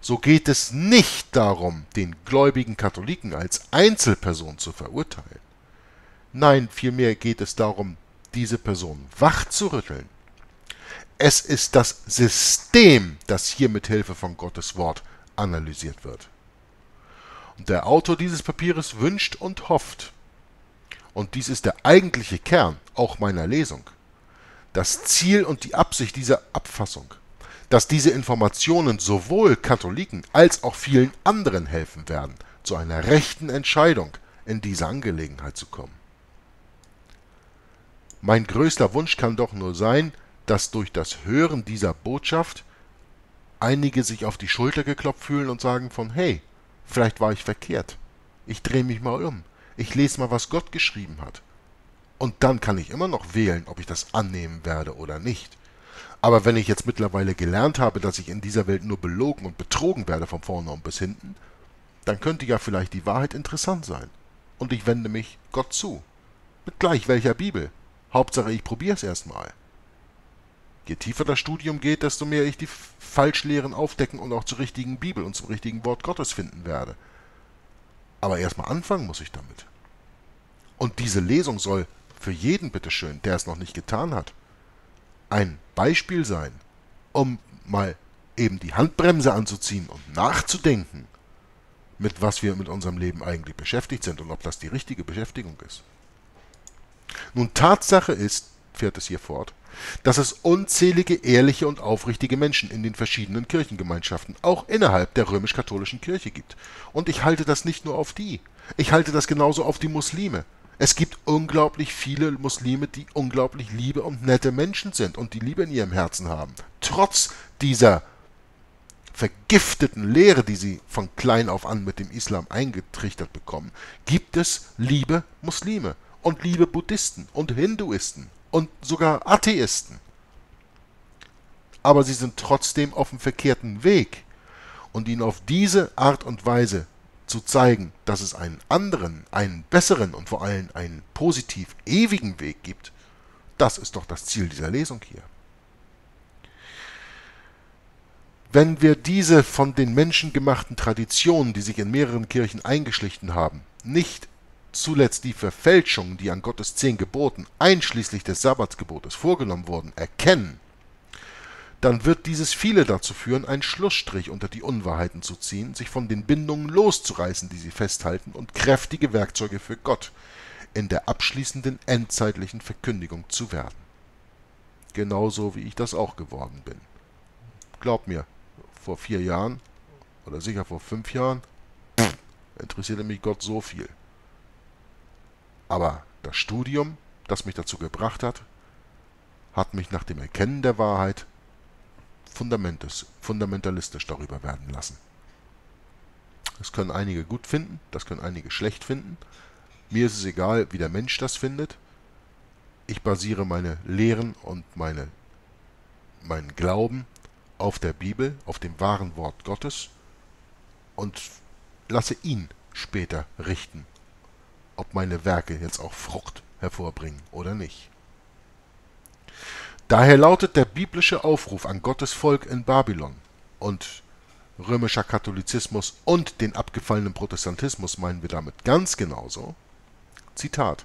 so geht es nicht darum, den gläubigen Katholiken als Einzelperson zu verurteilen. Nein, vielmehr geht es darum, diese Person wachzurütteln. Es ist das System, das hier mit Hilfe von Gottes Wort analysiert wird. Und der Autor dieses Papieres wünscht und hofft, und dies ist der eigentliche Kern auch meiner Lesung, das Ziel und die Absicht dieser Abfassung, dass diese Informationen sowohl Katholiken als auch vielen anderen helfen werden, zu einer rechten Entscheidung in dieser Angelegenheit zu kommen. Mein größter Wunsch kann doch nur sein, dass durch das Hören dieser Botschaft einige sich auf die Schulter geklopft fühlen und sagen von: Hey, vielleicht war ich verkehrt. Ich drehe mich mal um. Ich lese mal, was Gott geschrieben hat. Und dann kann ich immer noch wählen, ob ich das annehmen werde oder nicht. Aber wenn ich jetzt mittlerweile gelernt habe, dass ich in dieser Welt nur belogen und betrogen werde von vorne und bis hinten, dann könnte ja vielleicht die Wahrheit interessant sein. Und ich wende mich Gott zu. Mit gleich welcher Bibel. Hauptsache, ich probiere es erstmal. Je tiefer das Studium geht, desto mehr ich die Falschlehren aufdecken und auch zur richtigen Bibel und zum richtigen Wort Gottes finden werde. Aber erstmal anfangen muss ich damit. Und diese Lesung soll für jeden, bitteschön, der es noch nicht getan hat, ein Beispiel sein, um mal eben die Handbremse anzuziehen und nachzudenken, mit was wir mit unserem Leben eigentlich beschäftigt sind und ob das die richtige Beschäftigung ist. Nun, Tatsache ist, fährt es hier fort, dass es unzählige ehrliche und aufrichtige Menschen in den verschiedenen Kirchengemeinschaften, auch innerhalb der römisch-katholischen Kirche gibt. Und ich halte das nicht nur auf die. Ich halte das genauso auf die Muslime. Es gibt unglaublich viele Muslime, die unglaublich liebe und nette Menschen sind und die Liebe in ihrem Herzen haben. Trotz dieser vergifteten Lehre, die sie von klein auf an mit dem Islam eingetrichtert bekommen, gibt es liebe Muslime und liebe Buddhisten und Hinduisten und sogar Atheisten. Aber sie sind trotzdem auf dem verkehrten Weg. Und ihnen auf diese Art und Weise zu zeigen, dass es einen anderen, einen besseren und vor allem einen positiv ewigen Weg gibt, das ist doch das Ziel dieser Lesung hier. Wenn wir diese von den Menschen gemachten Traditionen, die sich in mehreren Kirchen eingeschlichen haben, nicht zuletzt die Verfälschungen, die an Gottes 10 Geboten, einschließlich des Sabbatsgebotes, vorgenommen wurden, erkennen, dann wird dieses viele dazu führen, einen Schlussstrich unter die Unwahrheiten zu ziehen, sich von den Bindungen loszureißen, die sie festhalten, und kräftige Werkzeuge für Gott in der abschließenden endzeitlichen Verkündigung zu werden. Genauso wie ich das auch geworden bin. Glaub mir, vor 4 Jahren oder sicher vor 5 Jahren interessierte mich Gott so viel. Aber das Studium, das mich dazu gebracht hat, hat mich nach dem Erkennen der Wahrheit fundamentalistisch darüber werden lassen. Das können einige gut finden, das können einige schlecht finden. Mir ist es egal, wie der Mensch das findet. Ich basiere meine Lehren und meinen Glauben auf der Bibel, auf dem wahren Wort Gottes und lasse ihn später richten, ob meine Werke jetzt auch Frucht hervorbringen oder nicht. Daher lautet der biblische Aufruf an Gottes Volk in Babylon und römischer Katholizismus und den abgefallenen Protestantismus meinen wir damit ganz genauso. Zitat: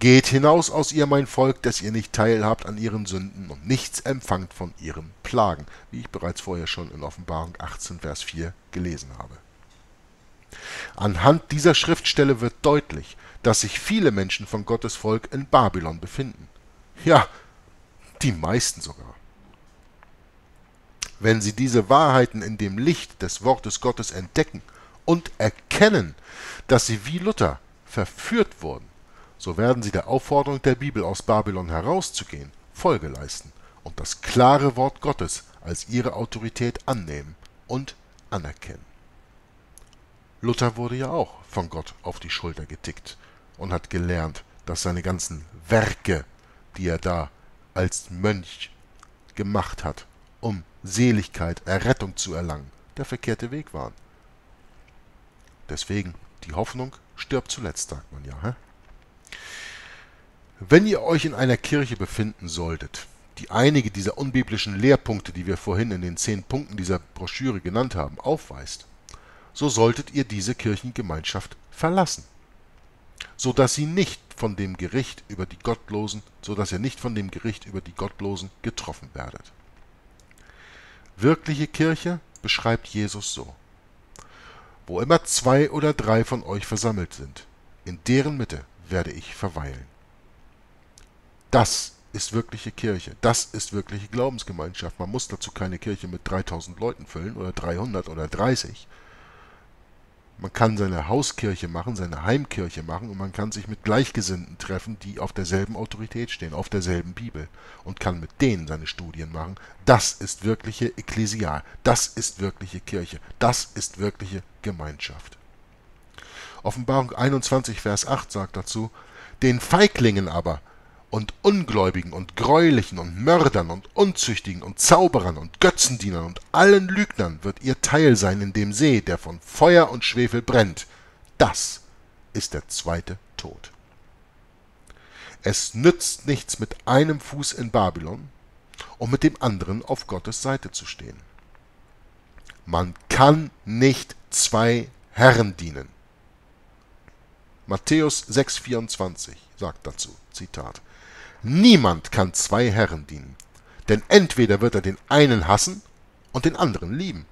Geht hinaus aus ihr, mein Volk, dass ihr nicht teilhabt an ihren Sünden und nichts empfangt von ihren Plagen, wie ich bereits vorher schon in Offenbarung 18, Vers 4 gelesen habe. Anhand dieser Schriftstelle wird deutlich, dass sich viele Menschen von Gottes Volk in Babylon befinden. Ja, die meisten sogar. Wenn sie diese Wahrheiten in dem Licht des Wortes Gottes entdecken und erkennen, dass sie wie Luther verführt wurden, so werden sie der Aufforderung der Bibel, aus Babylon herauszugehen, Folge leisten und das klare Wort Gottes als ihre Autorität annehmen und anerkennen. Luther wurde ja auch von Gott auf die Schulter getickt und hat gelernt, dass seine ganzen Werke, die er da als Mönch gemacht hat, um Seligkeit, Errettung zu erlangen, der verkehrte Weg waren. Deswegen, die Hoffnung stirbt zuletzt, sagt man ja. Wenn ihr euch in einer Kirche befinden solltet, die einige dieser unbiblischen Lehrpunkte, die wir vorhin in den 10 Punkten dieser Broschüre genannt haben, aufweist, so solltet ihr diese Kirchengemeinschaft verlassen, sodass sie nicht von dem Gericht über die Gottlosen, sodass ihr nicht von dem Gericht über die Gottlosen getroffen werdet. Wirkliche Kirche beschreibt Jesus so: Wo immer 2 oder 3 von euch versammelt sind, in deren Mitte werde ich verweilen. Das ist wirkliche Kirche, das ist wirkliche Glaubensgemeinschaft. Man muss dazu keine Kirche mit 3000 Leuten füllen oder 300 oder 30. Man kann seine Hauskirche machen, seine Heimkirche machen und man kann sich mit Gleichgesinnten treffen, die auf derselben Autorität stehen, auf derselben Bibel und kann mit denen seine Studien machen. Das ist wirkliche Ekklesia, das ist wirkliche Kirche, das ist wirkliche Gemeinschaft. Offenbarung 21, Vers 8 sagt dazu: Den Feiglingen aber und Ungläubigen und Gräulichen und Mördern und Unzüchtigen und Zauberern und Götzendienern und allen Lügnern wird ihr Teil sein in dem See, der von Feuer und Schwefel brennt. Das ist der zweite Tod. Es nützt nichts, mit einem Fuß in Babylon und mit dem anderen auf Gottes Seite zu stehen. Man kann nicht 2 Herren dienen. Matthäus 6,24 sagt dazu, Zitat: Niemand kann 2 Herren dienen, denn entweder wird er den einen hassen und den anderen lieben,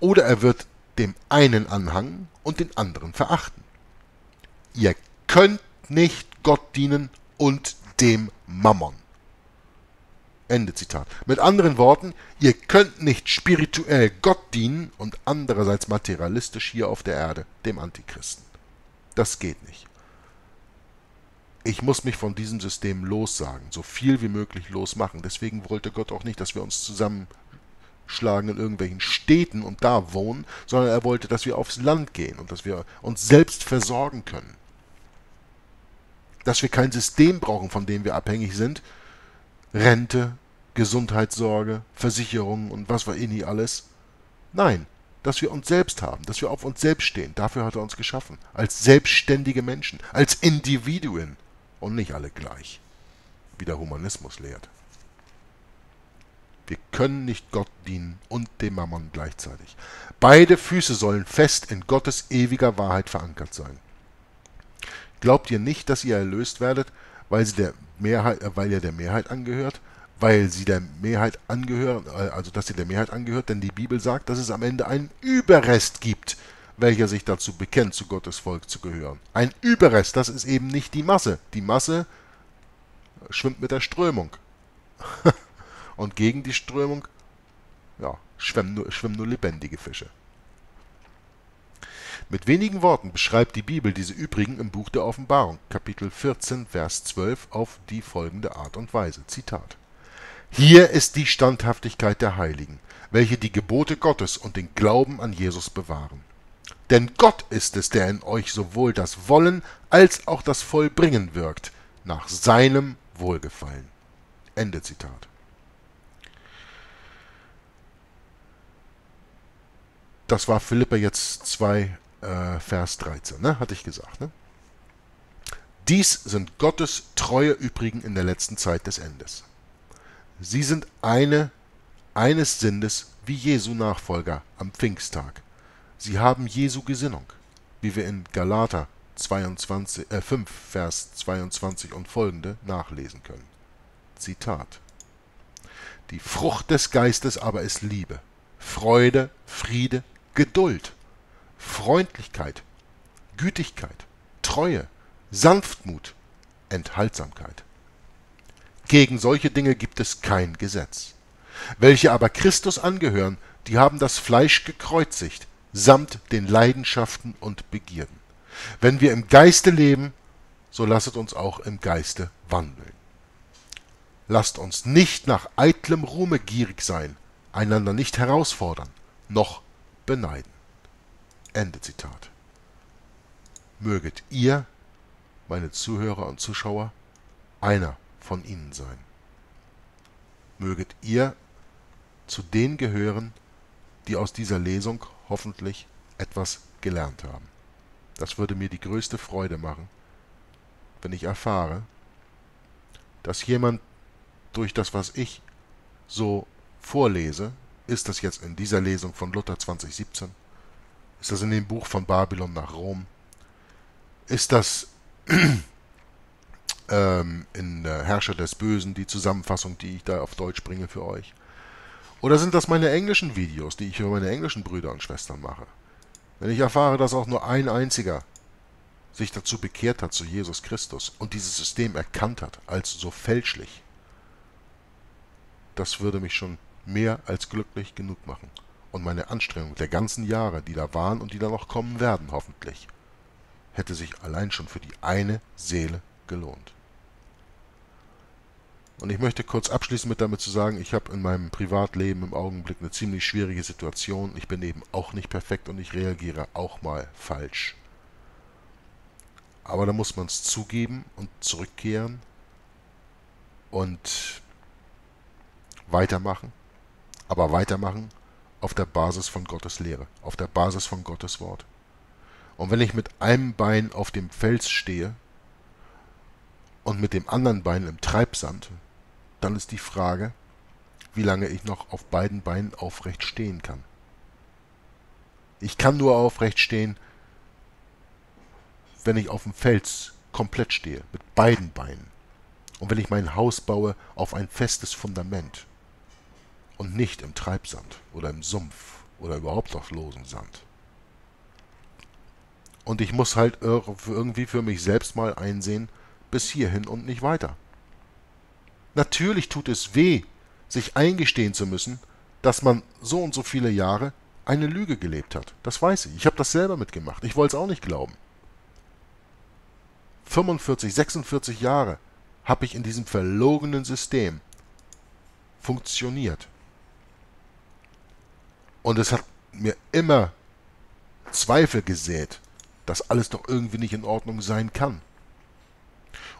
oder er wird dem einen anhangen und den anderen verachten. Ihr könnt nicht Gott dienen und dem Mammon. Ende Zitat. Mit anderen Worten, ihr könnt nicht spirituell Gott dienen und andererseits materialistisch hier auf der Erde dem Antichristen. Das geht nicht. Ich muss mich von diesem System lossagen, so viel wie möglich losmachen. Deswegen wollte Gott auch nicht, dass wir uns zusammenschlagen in irgendwelchen Städten und da wohnen, sondern er wollte, dass wir aufs Land gehen und dass wir uns selbst versorgen können. Dass wir kein System brauchen, von dem wir abhängig sind. Rente, Gesundheitssorge, Versicherungen und was weiß ich nicht alles. Nein, dass wir uns selbst haben, dass wir auf uns selbst stehen. Dafür hat er uns geschaffen, als selbstständige Menschen, als Individuen. Und nicht alle gleich, wie der Humanismus lehrt. Wir können nicht Gott dienen und dem Mammon gleichzeitig. Beide Füße sollen fest in Gottes ewiger Wahrheit verankert sein. Glaubt ihr nicht, dass ihr erlöst werdet, dass ihr der Mehrheit angehört? Denn die Bibel sagt, dass es am Ende einen Überrest gibt, welcher sich dazu bekennt, zu Gottes Volk zu gehören. Ein Überrest, das ist eben nicht die Masse. Die Masse schwimmt mit der Strömung. Und gegen die Strömung Ja, schwimmen nur lebendige Fische. Mit wenigen Worten beschreibt die Bibel diese übrigen im Buch der Offenbarung, Kapitel 14, Vers 12, auf die folgende Art und Weise. Zitat: Hier ist die Standhaftigkeit der Heiligen, welche die Gebote Gottes und den Glauben an Jesus bewahren. Denn Gott ist es, der in euch sowohl das Wollen als auch das Vollbringen wirkt, nach seinem Wohlgefallen. Ende Zitat. Das war Philipper jetzt 2, Vers 13, ne? Hatte ich gesagt, ne? Dies sind Gottes treue Übrigen in der letzten Zeit des Endes. Sie sind eines Sinnes wie Jesu Nachfolger am Pfingsttag. Sie haben Jesu Gesinnung, wie wir in Galater 5, Vers 22 und folgende nachlesen können. Zitat: Die Frucht des Geistes aber ist Liebe, Freude, Friede, Geduld, Freundlichkeit, Gütigkeit, Treue, Sanftmut, Enthaltsamkeit. Gegen solche Dinge gibt es kein Gesetz. Welche aber Christus angehören, die haben das Fleisch gekreuzigt, samt den Leidenschaften und Begierden. Wenn wir im Geiste leben, so lasset uns auch im Geiste wandeln. Lasst uns nicht nach eitlem Ruhme gierig sein, einander nicht herausfordern, noch beneiden. Ende Zitat. Möget ihr, meine Zuhörer und Zuschauer, einer von ihnen sein. Möget ihr zu denen gehören, die aus dieser Lesung hoffentlich etwas gelernt haben. Das würde mir die größte Freude machen, wenn ich erfahre, dass jemand durch das, was ich so vorlese, ist das jetzt in dieser Lesung von Luther 2017, ist das in dem Buch von Babylon nach Rom, ist das in der Herrscher des Bösen, die Zusammenfassung, die ich da auf Deutsch bringe für euch. Oder sind das meine englischen Videos, die ich für meine englischen Brüder und Schwestern mache? Wenn ich erfahre, dass auch nur ein einziger sich dazu bekehrt hat, zu Jesus Christus, und dieses System erkannt hat als so fälschlich, das würde mich schon mehr als glücklich genug machen. Und meine Anstrengung der ganzen Jahre, die da waren und die da noch kommen werden, hoffentlich, hätte sich allein schon für die eine Seele gelohnt. Und ich möchte kurz abschließen damit zu sagen, ich habe in meinem Privatleben im Augenblick eine ziemlich schwierige Situation. Ich bin eben auch nicht perfekt und ich reagiere auch mal falsch. Aber da muss man es zugeben und zurückkehren und weitermachen. Aber weitermachen auf der Basis von Gottes Lehre, auf der Basis von Gottes Wort. Und wenn ich mit einem Bein auf dem Fels stehe und mit dem anderen Bein im Treibsand, dann ist die Frage, wie lange ich noch auf beiden Beinen aufrecht stehen kann. Ich kann nur aufrecht stehen, wenn ich auf dem Fels komplett stehe, mit beiden Beinen. Und wenn ich mein Haus baue auf ein festes Fundament und nicht im Treibsand oder im Sumpf oder überhaupt auf losen Sand. Und ich muss halt irgendwie für mich selbst mal einsehen, bis hierhin und nicht weiter. Natürlich tut es weh, sich eingestehen zu müssen, dass man so und so viele Jahre eine Lüge gelebt hat. Das weiß ich. Ich habe das selber mitgemacht. Ich wollte es auch nicht glauben. 45, 46 Jahre habe ich in diesem verlogenen System funktioniert. Und es hat mir immer Zweifel gesät, dass alles doch irgendwie nicht in Ordnung sein kann.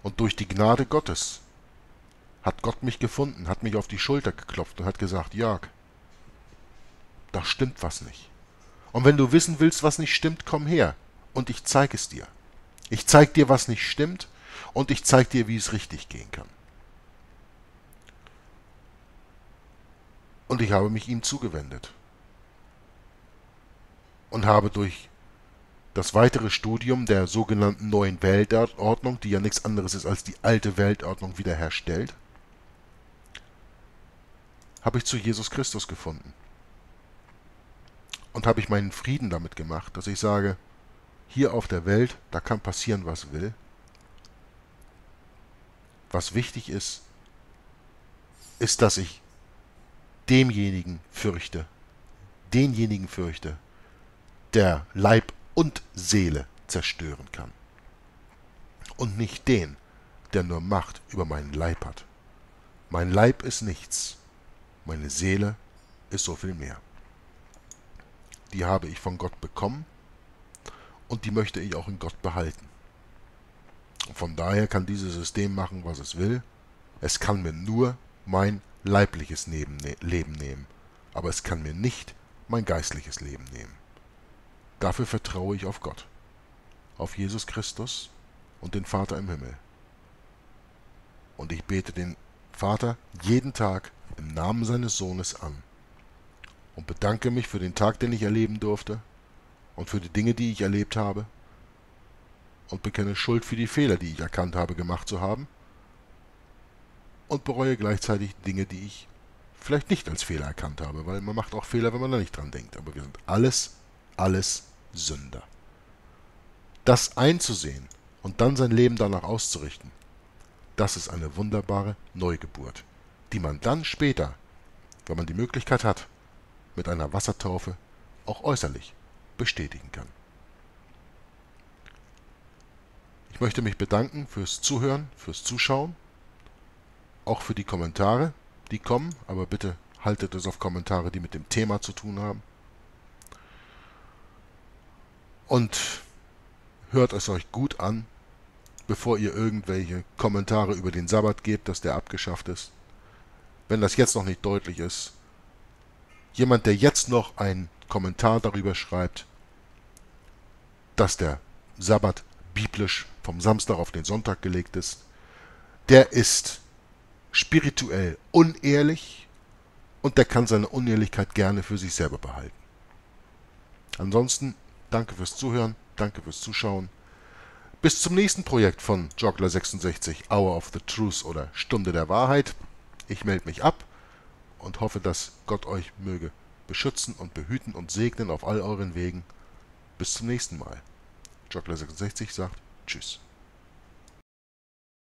Und durch die Gnade Gottes hat Gott mich gefunden, hat mich auf die Schulter geklopft und hat gesagt, Jörg, da stimmt was nicht. Und wenn du wissen willst, was nicht stimmt, komm her und ich zeige es dir. Ich zeige dir, was nicht stimmt und ich zeige dir, wie es richtig gehen kann. Und ich habe mich ihm zugewendet und habe durch das weitere Studium der sogenannten neuen Weltordnung, die ja nichts anderes ist als die alte Weltordnung wiederherstellt, habe ich zu Jesus Christus gefunden. Und habe ich meinen Frieden damit gemacht, dass ich sage, hier auf der Welt, da kann passieren, was will. Was wichtig ist, ist, dass ich denjenigen fürchte, der Leib und Seele zerstören kann. Und nicht den, der nur Macht über meinen Leib hat. Mein Leib ist nichts, meine Seele ist so viel mehr. Die habe ich von Gott bekommen und die möchte ich auch in Gott behalten. Und von daher kann dieses System machen, was es will. Es kann mir nur mein leibliches Leben nehmen, aber es kann mir nicht mein geistliches Leben nehmen. Dafür vertraue ich auf Gott, auf Jesus Christus und den Vater im Himmel. Und ich bete den Vater jeden Tag im Namen seines Sohnes an und bedanke mich für den Tag, den ich erleben durfte und für die Dinge, die ich erlebt habe, und bekenne Schuld für die Fehler, die ich erkannt habe, gemacht zu haben, und bereue gleichzeitig Dinge, die ich vielleicht nicht als Fehler erkannt habe, weil man macht auch Fehler, wenn man da nicht dran denkt. Aber wir sind alles Sünder. Das einzusehen und dann sein Leben danach auszurichten, das ist eine wunderbare Neugeburt, die man dann später, wenn man die Möglichkeit hat, mit einer Wassertaufe auch äußerlich bestätigen kann. Ich möchte mich bedanken fürs Zuhören, fürs Zuschauen, auch für die Kommentare, die kommen, aber bitte haltet es auf Kommentare, die mit dem Thema zu tun haben. Und hört es euch gut an, bevor ihr irgendwelche Kommentare über den Sabbat gebt, dass der abgeschafft ist. Wenn das jetzt noch nicht deutlich ist, jemand, der jetzt noch einen Kommentar darüber schreibt, dass der Sabbat biblisch vom Samstag auf den Sonntag gelegt ist, der ist spirituell unehrlich und der kann seine Unehrlichkeit gerne für sich selber behalten. Ansonsten danke fürs Zuhören, danke fürs Zuschauen. Bis zum nächsten Projekt von Joggler66, Hour of the Truth oder Stunde der Wahrheit. Ich melde mich ab und hoffe, dass Gott euch möge beschützen und behüten und segnen auf all euren Wegen. Bis zum nächsten Mal. Joggler66 sagt Tschüss.